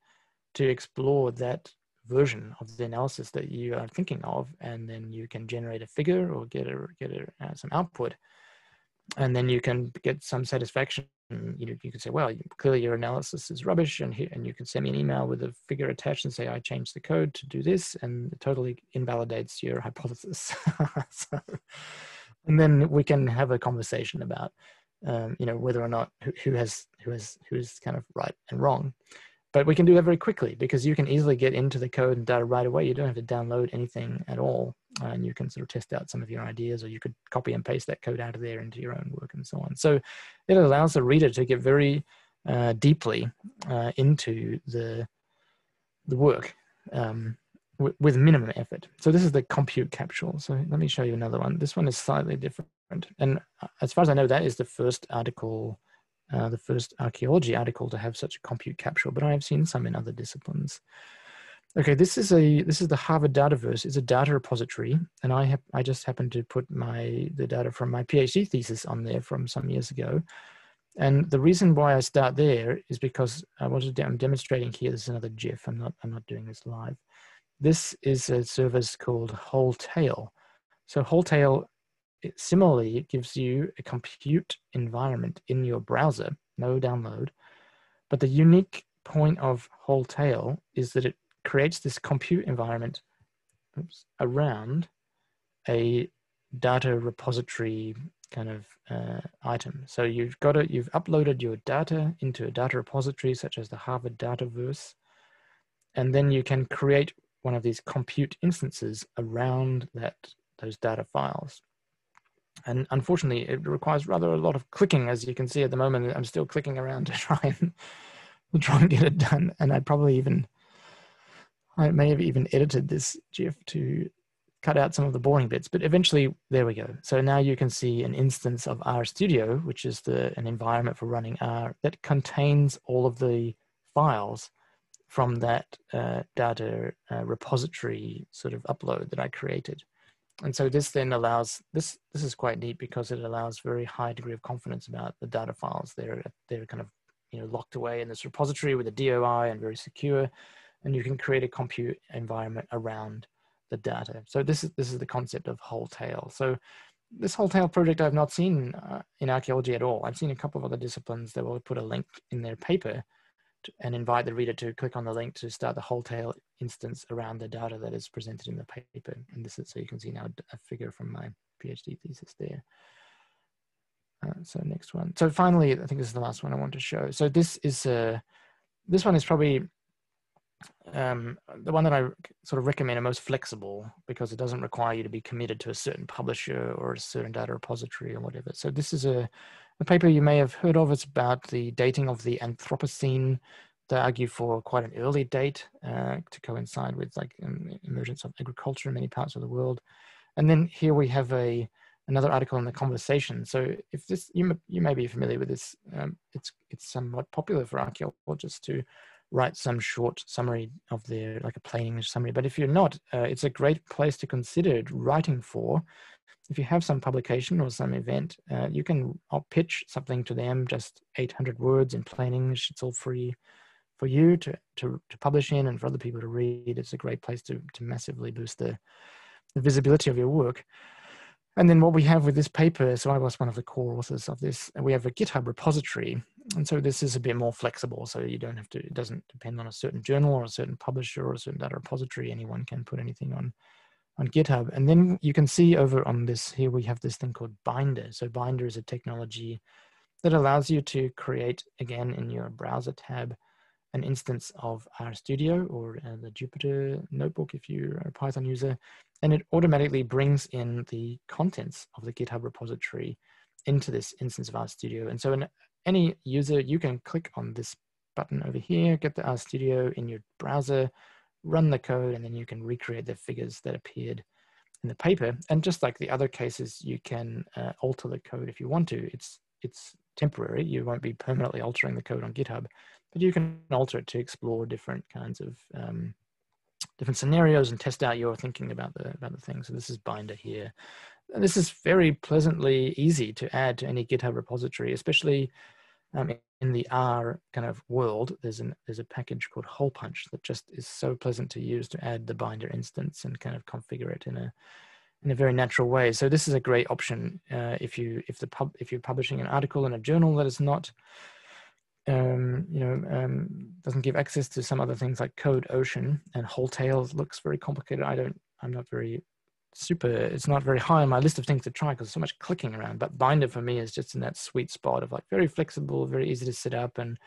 to explore that version of the analysis that you are thinking of, and then you can generate a figure or get some output, and then you can get some satisfaction. You can say, well, clearly your analysis is rubbish, and you can send me an email with a figure attached and say, I changed the code to do this, and it totally invalidates your hypothesis. So, and then we can have a conversation about, you know, whether or not who is kind of right and wrong. But we can do that very quickly because you can easily get into the code and data right away. You don't have to download anything at all. And you can sort of test out some of your ideas, or you could copy and paste that code out of there into your own work and so on. So it allows the reader to get very deeply into the work with minimum effort. So this is the compute capsule. So let me show you another one. This one is slightly different. And as far as I know, that is the first article, the first archaeology article to have such a compute capsule, but I have seen some in other disciplines. Okay, this is the Harvard Dataverse. It's a data repository, and I just happened to put the data from my PhD thesis on there from some years ago. And the reason why I start there is because I'm demonstrating here. This is another GIF. I'm not doing this live. This is a service called Whole Tale. So Whole Tale, similarly, it gives you a compute environment in your browser, no download. But the unique point of Whole Tale is that it creates this compute environment around a data repository kind of item. So you've uploaded your data into a data repository such as the Harvard Dataverse, and then you can create one of these compute instances around those data files. And unfortunately, it requires rather a lot of clicking. As you can see at the moment, I'm still clicking around to try and get it done. And I may have even edited this GIF to cut out some of the boring bits, but eventually, there we go. So now you can see an instance of RStudio, which is an environment for running R that contains all of the files from that data repository sort of upload that I created. And so this then allows, this is quite neat because it allows very high degree of confidence about the data files. They're kind of, you know, locked away in this repository with a DOI and very secure, and you can create a compute environment around the data. So this is the concept of Whole Tale. So this Whole Tale project I've not seen in archaeology at all. I've seen a couple of other disciplines that will put a link in their paper and invite the reader to click on the link to start the Whole Tale instance around the data that is presented in the paper. And this is, so you can see now a figure from my PhD thesis there. So next one. So finally, I think this is the last one I want to show. So this is, this one is probably the one that I sort of recommend are most flexible, because it doesn't require you to be committed to a certain publisher or a certain data repository or whatever. So this is a paper you may have heard of. It's about the dating of the Anthropocene. They argue for quite an early date to coincide with like emergence of agriculture in many parts of the world. And then here we have another article in The Conversation. So if this, you may be familiar with this, it's somewhat popular for archaeologists to write some short summary of their, like a plain English summary. But if you're not, it's a great place to consider writing for. If you have some publication or some event, you can, I'll pitch something to them, just 800 words in plain English. It's all free for you to publish in and for other people to read. It's a great place to massively boost the visibility of your work. And then what we have with this paper, so I was one of the core authors of this, and we have a GitHub repository. And so this is a bit more flexible. So you don't have to, it doesn't depend on a certain journal or a certain publisher or a certain data repository. Anyone can put anything on GitHub. And then you can see over on this, here we have this thing called Binder. So Binder is a technology that allows you to create, again, in your browser tab, an instance of RStudio or the Jupyter notebook if you're a Python user, and it automatically brings in the contents of the GitHub repository into this instance of RStudio. And so in any user, you can click on this button over here, get the RStudio in your browser, run the code, and then you can recreate the figures that appeared in the paper. And just like the other cases, you can alter the code if you want to. It's temporary. You won't be permanently altering the code on GitHub, but you can alter it to explore different kinds of different scenarios and test out your thinking about the thing. So this is Binder here. And this is very pleasantly easy to add to any GitHub repository, especially in the R kind of world. There's a package called Hole Punch that just is so pleasant to use to add the Binder instance and kind of configure it in a very natural way. So this is a great option if you're publishing an article in a journal that is not doesn't give access to some other things like Code Ocean, and Whole Tale looks very complicated. I'm not very super, it's not very high on my list of things to try because there's so much clicking around, but Binder for me is just in that sweet spot of like very flexible, very easy to set up, and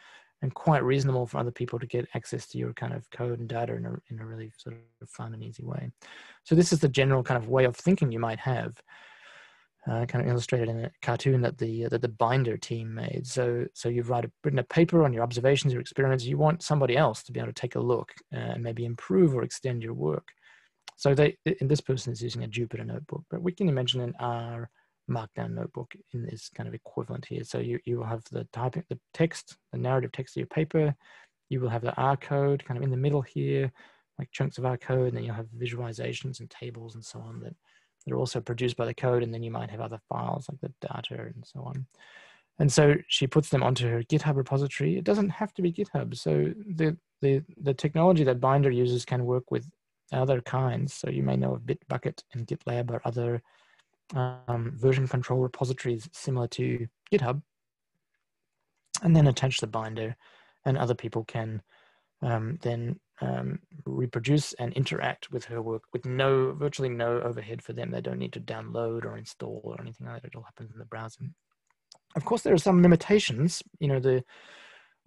quite reasonable for other people to get access to your kind of code and data in a really sort of fun and easy way. So this is the general kind of way of thinking you might have. Kind of illustrated in a cartoon that the Binder team made. So you've written a paper on your observations, your experiments. You want somebody else to be able to take a look and maybe improve or extend your work. So this person is using a Jupyter notebook, but we can imagine an R Markdown notebook in this kind of equivalent here. So you will have the text, the narrative text of your paper. You will have the R code kind of in the middle here, like chunks of R code, and then you'll have visualizations and tables and so on that are also produced by the code, and then you might have other files like the data and so on. And so she puts them onto her GitHub repository. It doesn't have to be GitHub. So the technology that Binder uses can work with other kinds. So you may know of Bitbucket and GitLab or other version control repositories similar to GitHub, and then attach the Binder, and other people can reproduce and interact with her work with virtually no overhead for them. They don't need to download or install or anything like that. It all happens in the browser. Of course, there are some limitations. You know, the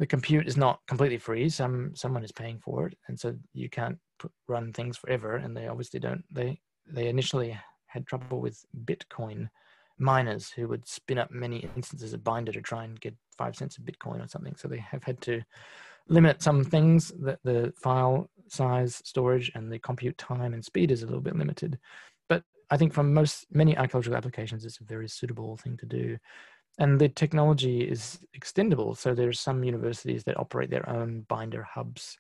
compute is not completely free. Someone is paying for it, and so you can't run things forever. And they obviously don't. They initially had trouble with Bitcoin miners who would spin up many instances of Binder to try and get 5 cents of Bitcoin or something. So they have had to limit some things, that the file size, storage, and the compute time and speed is a little bit limited. But I think for many archaeological applications, it's a very suitable thing to do. And the technology is extendable. So there are some universities that operate their own Binder hubs,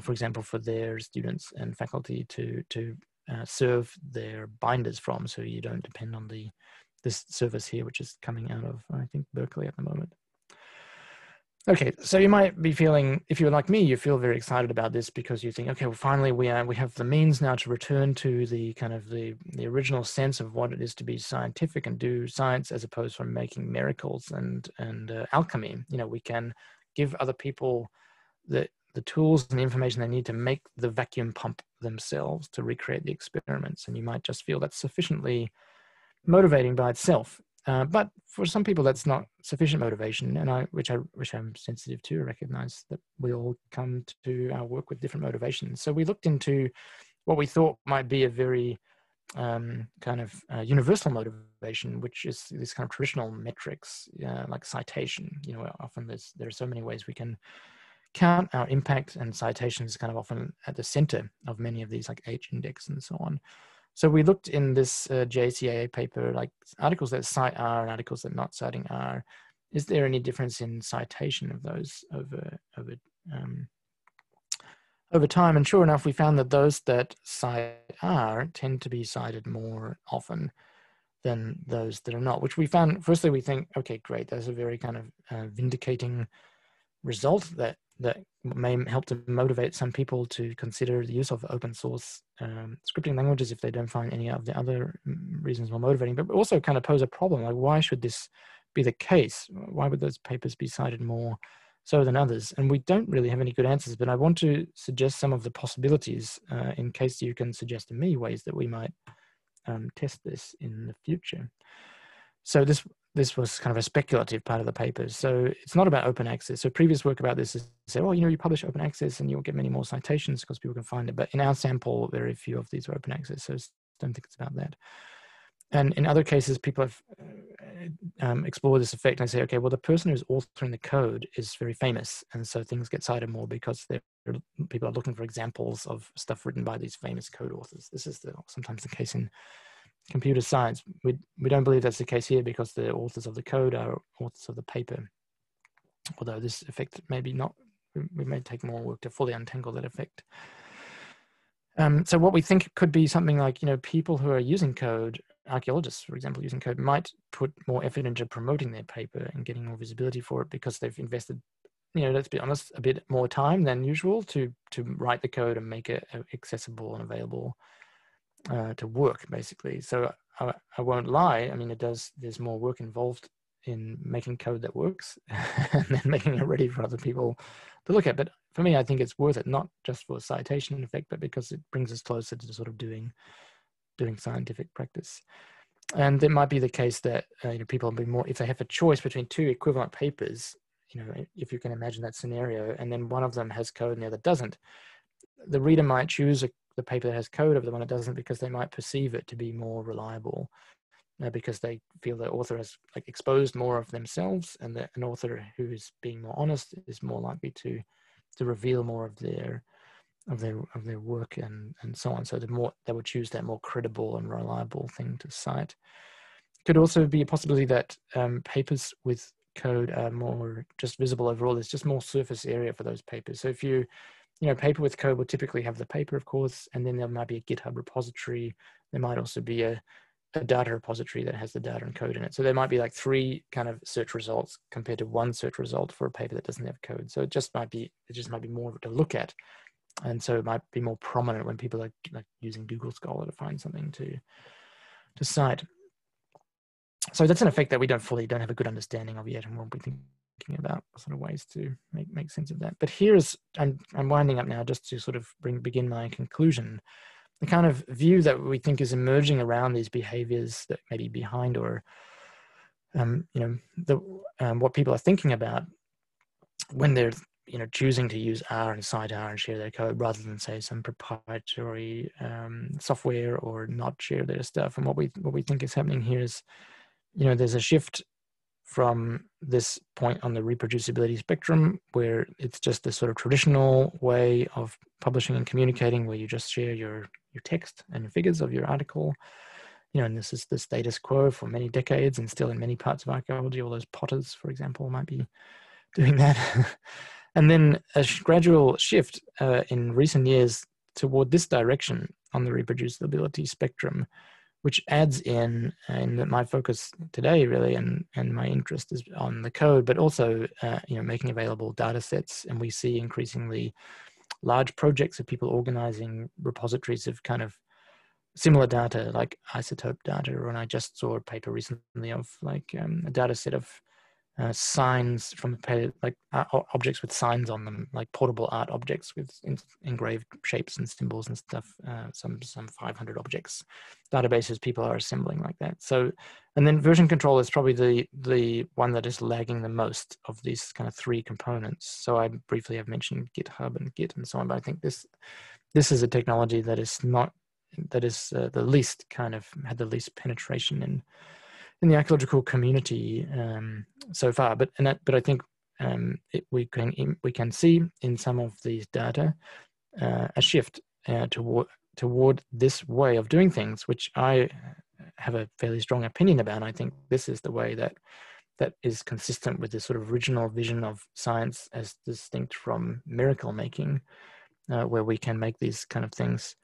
for example, for their students and faculty to serve their binders from. So you don't depend on this service here, which is coming out of, I think, Berkeley at the moment. Okay, so you might be feeling, if you're like me, you feel very excited about this because you think, okay, well, finally we have the means now to return to the kind of the original sense of what it is to be scientific and do science, as opposed from making miracles and alchemy. You know, we can give other people the tools and the information they need to make the vacuum pump themselves to recreate the experiments. And you might just feel that's sufficiently motivating by itself. But for some people, that's not sufficient motivation, and which I'm sensitive to. I recognize that we all come to our work with different motivations. So we looked into what we thought might be a very kind of universal motivation, which is this kind of traditional metrics, like citation. You know, often there are so many ways we can count our impact, and citation is kind of often at the center of many of these, like H-index and so on. So we looked in this JCAA paper, like articles that cite R and articles that not citing R. Is there any difference in citation of those over time? And sure enough, we found that those that cite R tend to be cited more often than those that are not, which we found, firstly, we think, okay, great. That's a very kind of vindicating result that may help to motivate some people to consider the use of open source scripting languages if they don't find any of the other reasons more motivating, but also kind of pose a problem. Like, why should this be the case? Why would those papers be cited more so than others? And we don't really have any good answers, but I want to suggest some of the possibilities in case you can suggest to me ways that we might test this in the future. So this was kind of a speculative part of the paper. So it's not about open access. So previous work about this is say, well, you know, you publish open access and you'll get many more citations because people can find it. But in our sample, very few of these are open access. So I don't think it's about that. And in other cases, people have explored this effect and say, okay, well, the person who's authoring the code is very famous. And so things get cited more because people are looking for examples of stuff written by these famous code authors. This is sometimes the case in computer science. We don't believe that's the case here because the authors of the code are authors of the paper. Although this effect may be not, we may take more work to fully untangle that effect. So what we think could be something like, you know, people who are using code, archaeologists, for example, using code might put more effort into promoting their paper and getting more visibility for it because they've invested, you know, let's be honest, a bit more time than usual to write the code and make it accessible and available to work, basically. So I won't lie. I mean, there's more work involved in making code that works and then making it ready for other people to look at. But for me, I think it's worth it, not just for citation effect, but because it brings us closer to sort of doing scientific practice. And it might be the case that you know, people will be more, if they have a choice between two equivalent papers, you know, if you can imagine that scenario, and then one of them has code and the other doesn't, the reader might choose the paper that has code over the one that doesn't because they might perceive it to be more reliable because they feel the author has like exposed more of themselves, and that an author who is being more honest is more likely to reveal more of their work and so on. So the more they would choose that more credible and reliable thing to cite. Could also be a possibility that papers with code are more just visible overall. There's just more surface area for those papers. So if you know, paper with code will typically have the paper, of course, and then there might be a GitHub repository. There might also be a data repository that has the data and code in it. So there might be like three kind of search results compared to one search result for a paper that doesn't have code. So it just might be more of it to look at. And so it might be more prominent when people are like using Google Scholar to find something to cite. So that's an effect that we don't have a good understanding of yet, and we'll be thinking about sort of ways to make sense of that. But here is, I'm winding up now just to sort of begin my conclusion. The kind of view that we think is emerging around these behaviors that may be behind, or you know, what people are thinking about when they're, you know, choosing to use R and cite R and share their code rather than say some proprietary software, or not share their stuff. And what we think is happening here is, you know, there's a shift from this point on the reproducibility spectrum where it's just this sort of traditional way of publishing and communicating where you just share your text and your figures of your article, you know, and this is the status quo for many decades, and still in many parts of archaeology, all those potters, for example, might be doing that. And then a gradual shift in recent years toward this direction on the reproducibility spectrum, which adds in, and my focus today really, and my interest is on the code, but also you know, making available data sets. And we see increasingly large projects of people organizing repositories of kind of similar data, like isotope data. And I just saw a paper recently of like a data set of signs from like objects with signs on them, like portable art objects with engraved shapes and symbols and stuff. Some 500 objects, databases people are assembling like that. So, and then version control is probably the one that is lagging the most of these kind of three components. So I briefly have mentioned GitHub and Git and so on, but I think this is a technology that is not, that is the least kind of had the least penetration in the archaeological community so far, but I think we can see in some of these data a shift toward this way of doing things, which I have a fairly strong opinion about. I think this is the way that is consistent with this sort of original vision of science as distinct from miracle making, where we can make these kind of things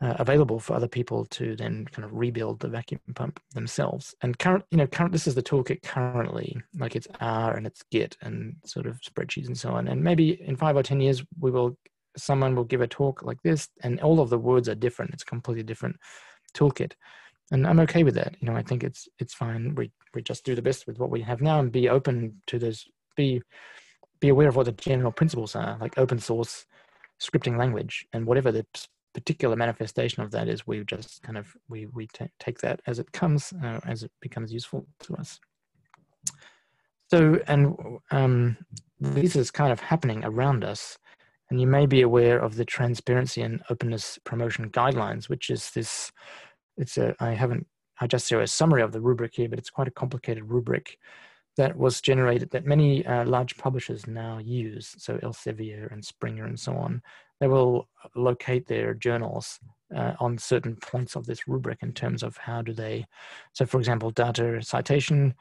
available for other people to then kind of rebuild the vacuum pump themselves. And current this is the toolkit currently, like it's R and it's Git and sort of spreadsheets and so on. And maybe in 5 or 10 years, someone will give a talk like this, and all of the words are different. It's a completely different toolkit, and I'm okay with that. I think it's fine. We just do the best with what we have now and be open to this. Be aware of what the general principles are, like open source scripting language, and whatever the particular manifestation of that is, we just kind of we take that as it comes, as it becomes useful to us. So, and this is kind of happening around us, and you may be aware of the transparency and openness promotion guidelines, which is this. I just show a summary of the rubric here, but it's quite a complicated rubric that was generated that many large publishers now use. So Elsevier and Springer and so on. They will locate their journals on certain points of this rubric in terms of how do they, so for example, data citation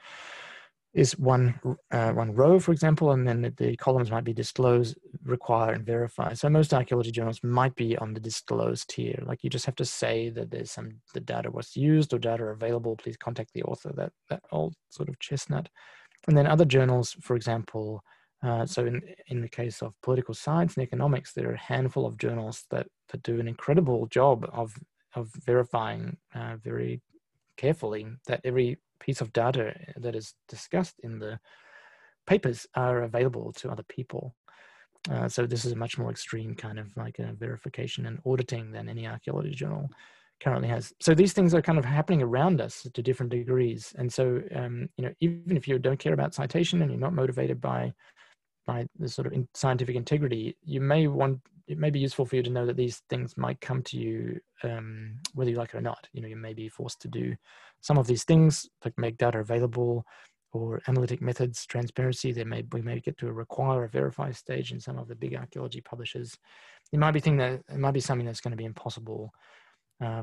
is one row, for example, and then the columns might be disclose, require, and verify. So most archaeology journals might be on the disclose tier. Like you just have to say that there's the data was used or data available, please contact the author, that old sort of chestnut. And then other journals, for example, so in the case of political science and economics, there are a handful of journals that do an incredible job of verifying very carefully that every piece of data that is discussed in the papers are available to other people. So this is a much more extreme kind of like a verification and auditing than any archaeology journal currently has. So these things are kind of happening around us to different degrees. And so, even if you don't care about citation and you're not motivated by the sort of scientific integrity, it may be useful for you to know that these things might come to you, whether you like it or not. You may be forced to do some of these things, like make data available or analytic methods, transparency. We may get to a require or verify stage in some of the big archaeology publishers. It might be something that's going to be impossible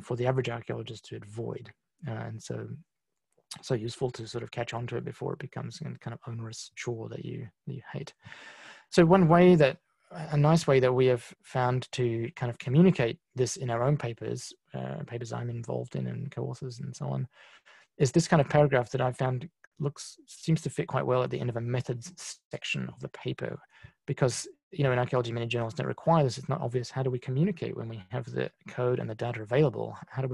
for the average archaeologist to avoid. And so useful to sort of catch on to it before it becomes a kind of onerous chore that you hate. So a nice way that we have found to kind of communicate this in our own papers, papers I'm involved in and co-authors and so on, is this kind of paragraph that I found seems to fit quite well at the end of a methods section of the paper, because in archaeology, many journals don't require this. It's not obvious. How do we communicate when we have the code and the data available? How do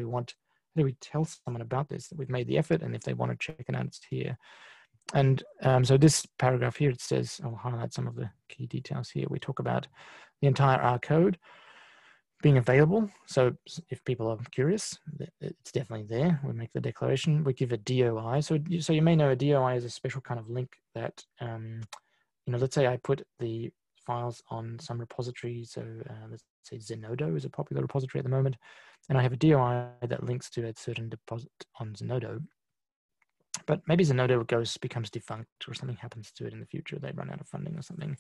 we tell someone about this, that we've made the effort, and if they want to check it out, it's here. And so this paragraph here, it says, I'll highlight some of the key details here. We talk about the entire R code being available. So if people are curious, it's definitely there. We make the declaration. We give a DOI. So you may know a DOI is a special kind of link that, let's say I put the files on some repository. So let's say Zenodo is a popular repository at the moment. And I have a DOI that links to a certain deposit on Zenodo. But maybe Zenodo becomes defunct, or something happens to it in the future. They run out of funding or something.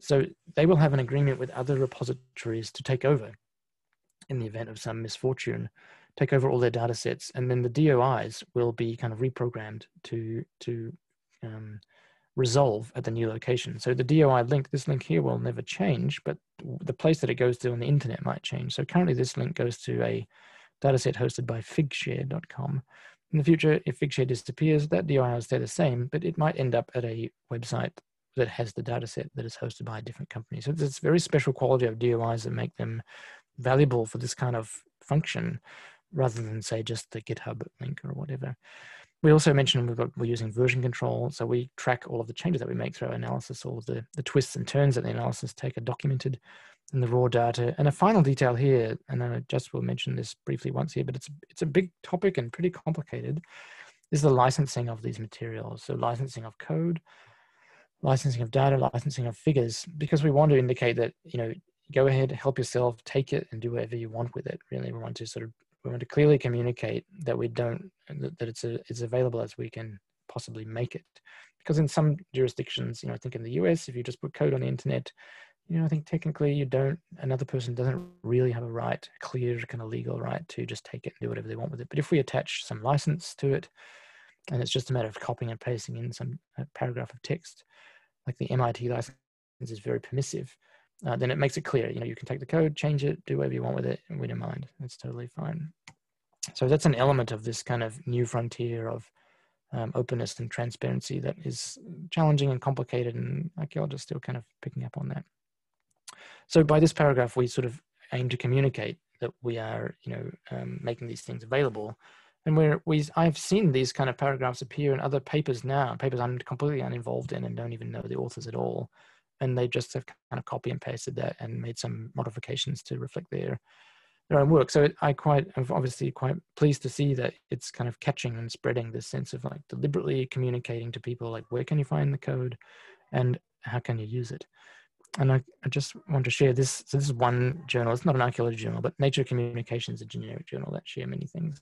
So they will have an agreement with other repositories to take over in the event of some misfortune, take over all their data sets. And then the DOIs will be kind of reprogrammed to resolve at the new location. So the DOI link, this link here, will never change, but the place that it goes to on the internet might change. So currently this link goes to a dataset hosted by figshare.com. In the future, if Figshare disappears, that DOI will stay the same, but it might end up at a website that has the dataset that is hosted by a different company. So there's very special quality of DOIs that make them valuable for this kind of function, rather than say just the GitHub link or whatever. We also mentioned we're using version control. So we track all of the changes that we make through our analysis, all of the twists and turns that the analysis take are documented in the raw data. And a final detail here, and I just will mention this briefly once here, but it's a big topic and pretty complicated, is the licensing of these materials. So licensing of code, licensing of data, licensing of figures, because we want to indicate that, you know, go ahead, help yourself, take it and do whatever you want with it. Really, we want to sort of, we want to clearly communicate that we don't, that it's available as we can possibly make it. Because in some jurisdictions, you know, I think in the US, if you just put code on the internet, you know, I think technically you don't, another person doesn't really have a right, a clear kind of legal right to just take it and do whatever they want with it. But if we attach some license to it, and it's just a matter of copying and pasting in some paragraph of text, like the MIT license is very permissive, then it makes it clear, you know, you can take the code, change it, do whatever you want with it, and we don't mind. It's totally fine. So that's an element of this kind of new frontier of openness and transparency that is challenging and complicated, and archaeologists still kind of picking up on that. So by this paragraph, we sort of aim to communicate that we are, you know, making these things available. And I've seen these kind of paragraphs appear in other papers now, papers I'm completely uninvolved in and don't even know the authors at all. And they just have kind of copy and pasted that and made some modifications to reflect their own work. So I'm obviously quite pleased to see that it's kind of catching and spreading this sense of like deliberately communicating to people, like, where can you find the code and how can you use it? And I just want to share this. So this is one journal. It's not an archaeology journal, but Nature Communications is a generic journal that share many things,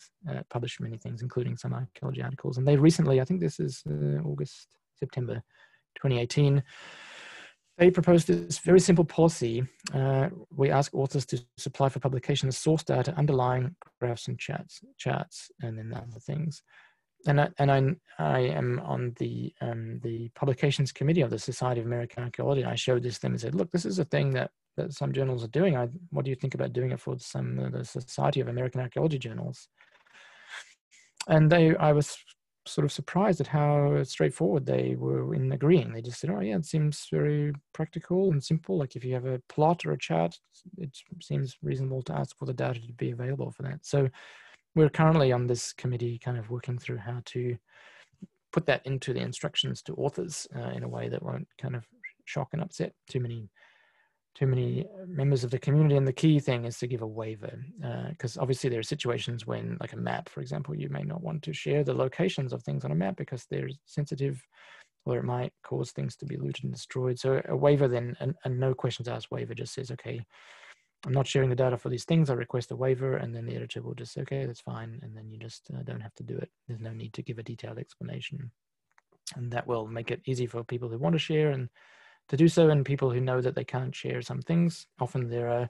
publish many things, including some archaeology articles. And they recently, I think this is August, September 2018, they proposed this very simple policy. We ask authors to supply for publication the source data underlying graphs and charts, and then other things. And I am on the publications committee of the Society of American Archaeology. And I showed this to them and said, look, this is a thing that some journals are doing. What do you think about doing it for some of the Society of American Archaeology journals? And I was sort of surprised at how straightforward they were in agreeing. They just said, oh yeah, it seems very practical and simple. Like if you have a plot or a chart, it seems reasonable to ask for the data to be available for that. So we're currently on this committee kind of working through how to put that into the instructions to authors in a way that won't kind of shock and upset too many members of the community. And the key thing is to give a waiver, because obviously there are situations when, like a map, for example, you may not want to share the locations of things on a map because they're sensitive or it might cause things to be looted and destroyed. So a waiver then, and no questions asked waiver, just says, okay, I'm not sharing the data for these things. I request a waiver, and then the editor will just say, okay, that's fine. And then you just don't have to do it. There's no need to give a detailed explanation. And that will make it easy for people who want to share and to do so, and people who know that they can't share some things. Often there are,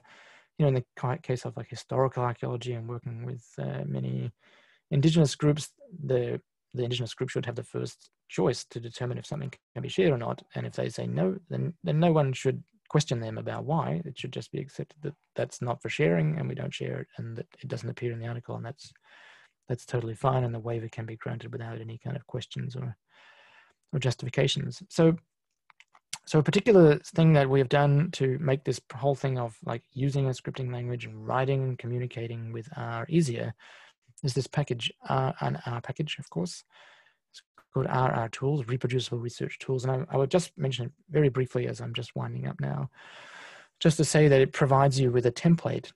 you know, in the case of like historical archaeology and working with many indigenous groups, the indigenous group should have the first choice to determine if something can be shared or not. And if they say no, then no one should question them about why. It should just be accepted that that's not for sharing and we don't share it and that it doesn't appear in the article, and that's totally fine, and the waiver can be granted without any kind of questions or justifications. So a particular thing that we have done to make this whole thing of like using a scripting language and writing and communicating with R easier is this package, an R package, of course. It's called RR Tools, Reproducible Research Tools. And I will just mention it very briefly as I'm just winding up now, just to say that it provides you with a template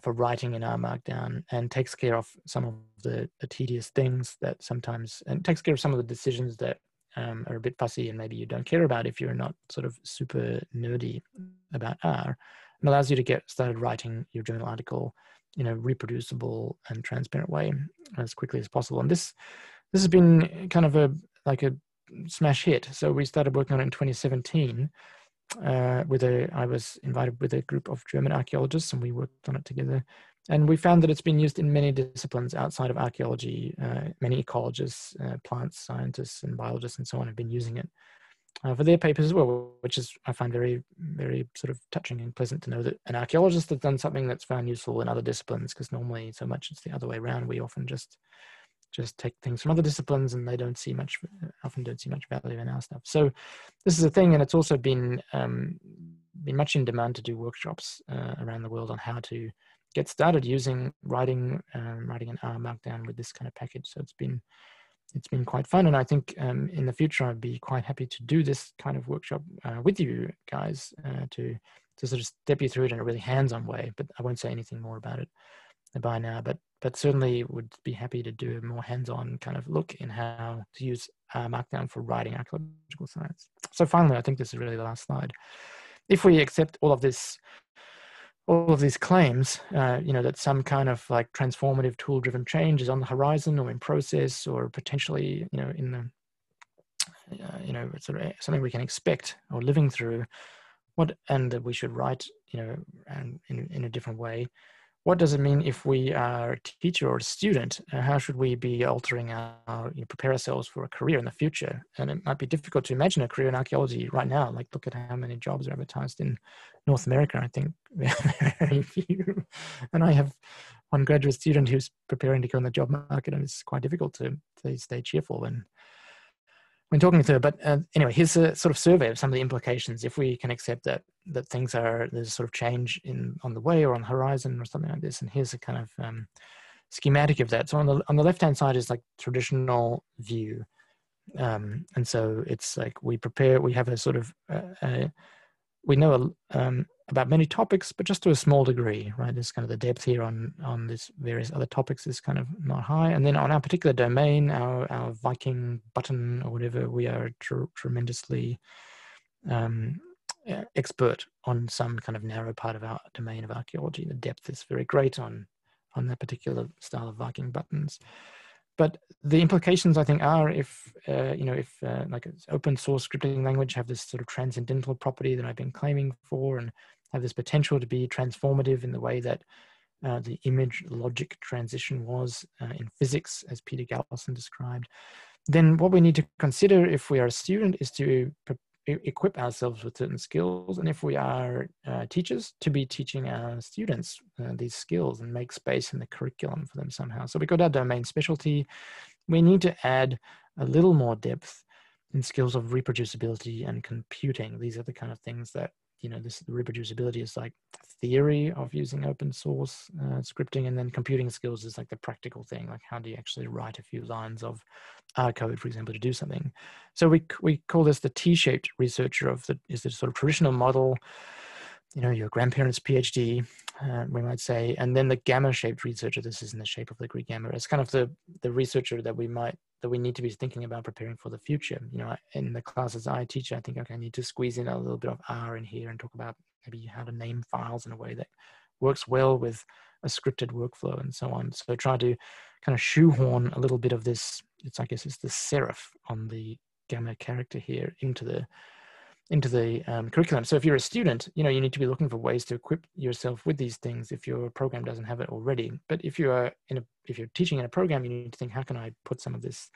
for writing in R Markdown and takes care of some of the tedious things that sometimes, and takes care of some of the decisions that are a bit fussy and maybe you don't care about if you're not sort of super nerdy about R, and allows you to get started writing your journal article in a reproducible and transparent way as quickly as possible. And this has been kind of a smash hit. So we started working on it in 2017 I was invited with a group of German archaeologists, and we worked on it together. And we found that it's been used in many disciplines outside of archaeology. Many ecologists, plant scientists, and biologists, and so on have been using it for their papers as well, which is, I find, very, very sort of touching and pleasant to know that an archaeologist has done something that's found useful in other disciplines, because normally so much it's the other way around. We often just take things from other disciplines and they often don't see much value in our stuff. So this is a thing, and it's also been much in demand to do workshops around the world on how to get started using writing in R Markdown with this kind of package. So it's been it's been quite fun, and I think in the future I'd be quite happy to do this kind of workshop with you guys to sort of step you through it in a really hands-on way. But I won't say anything more about it by now, but certainly would be happy to do a more hands-on kind of look in how to use Markdown for writing archaeological science. So finally, I think this is really the last slide. If we accept all of this, all of these claims, you know, that some kind of like transformative tool-driven change is on the horizon or in process or potentially, you know, in the, you know, sort of something we can expect or living through, what, and that we should write, you know, and in a different way. What does it mean if we are a teacher or a student? How should we be altering our, you know, prepare ourselves for a career in the future? And it might be difficult to imagine a career in archaeology right now. Like, look at how many jobs are advertised in North America. I think very few. And I have one graduate student who's preparing to go on the job market, and it's quite difficult to stay cheerful and when talking to her. But anyway, here's a sort of survey of some of the implications if we can accept that things are, there's sort of change in on the way or on the horizon or something like this. And here's a kind of schematic of that. So on the left hand side is like traditional view, and so it's like we prepare, we have a sort of we know about many topics, but just to a small degree, right? This kind of the depth here on this various other topics is kind of not high. And then on our particular domain, our Viking button or whatever, we are tremendously expert on some kind of narrow part of our domain of archaeology. The depth is very great on that particular style of Viking buttons. But the implications, I think, are if, you know, if like an open source scripting language have this sort of transcendental property that I've been claiming for and have this potential to be transformative in the way that the image logic transition was in physics, as Peter Galison described, then what we need to consider if we are a student is to equip ourselves with certain skills. And if we are teachers, to be teaching our students these skills and make space in the curriculum for them somehow. So we've got our domain specialty. We need to add a little more depth in skills of reproducibility and computing. These are the kind of things that, you know, this reproducibility is like theory of using open source scripting, and then computing skills is like the practical thing, like how do you actually write a few lines of R code, for example, to do something. So we call this the T-shaped researcher of the, is the sort of traditional model, you know, your grandparents' PhD, we might say, and then the gamma-shaped researcher. This is in the shape of the Greek gamma. It's kind of the researcher that we need to be thinking about preparing for the future. You know, in the classes I teach, I think, okay, I need to squeeze in a little bit of R in here and talk about maybe how to name files in a way that works well with a scripted workflow and so on. So try to kind of shoehorn a little bit of this, it's, I guess it's the serif on the gamma character here into the curriculum. So if you're a student, you know, you need to be looking for ways to equip yourself with these things if your program doesn't have it already. But if you are if you're teaching in a program, you need to think, how can I put some of this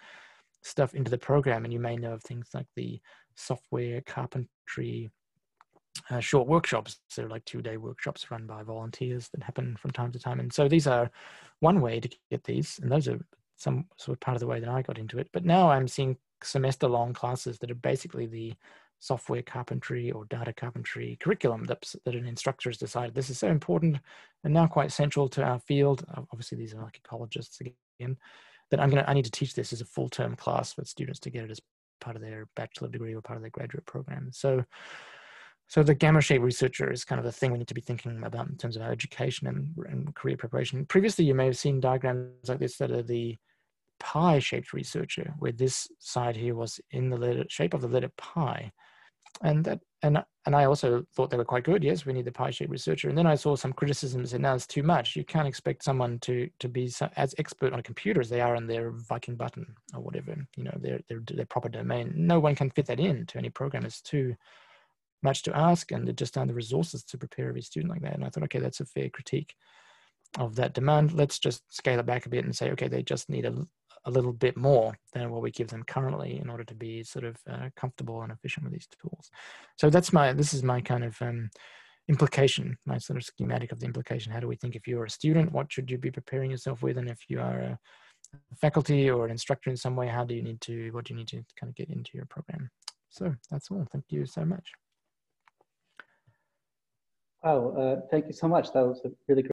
stuff into the program? And you may know of things like the Software Carpentry short workshops. So like 2-day workshops run by volunteers that happen from time to time. And so these are one way to get these, and those are some sort of part of the way that I got into it. But now I'm seeing semester-long classes that are basically the Software Carpentry or data carpentry curriculum that an instructor has decided this is so important and now quite central to our field. Obviously, these are archaeologists again, that I need to teach this as a full-term class for students to get it as part of their bachelor degree or part of their graduate program. So the gamma-shaped researcher is kind of the thing we need to be thinking about in terms of our education and career preparation. Previously, you may have seen diagrams like this that are the pie-shaped researcher, where this side here was in the shape of the letter pi. And I also thought they were quite good. Yes, we need the pie-shaped researcher. And then I saw some criticisms and now it's too much. You can't expect someone to be as expert on a computer as they are on their Viking button or whatever, you know, their proper domain. No one can fit that in to any program. It's too much to ask, and there just aren't the resources to prepare every student like that. And I thought, okay, that's a fair critique of that demand. Let's just scale it back a bit and say, okay, they just need a little bit more than what we give them currently in order to be sort of comfortable and efficient with these tools. So this is my kind of implication, my sort of schematic of the implication. How do we think if you're a student, what should you be preparing yourself with? And if you are a faculty or an instructor in some way, what do you need to kind of get into your program? So that's all, thank you so much. Wow, thank you so much. That was a really great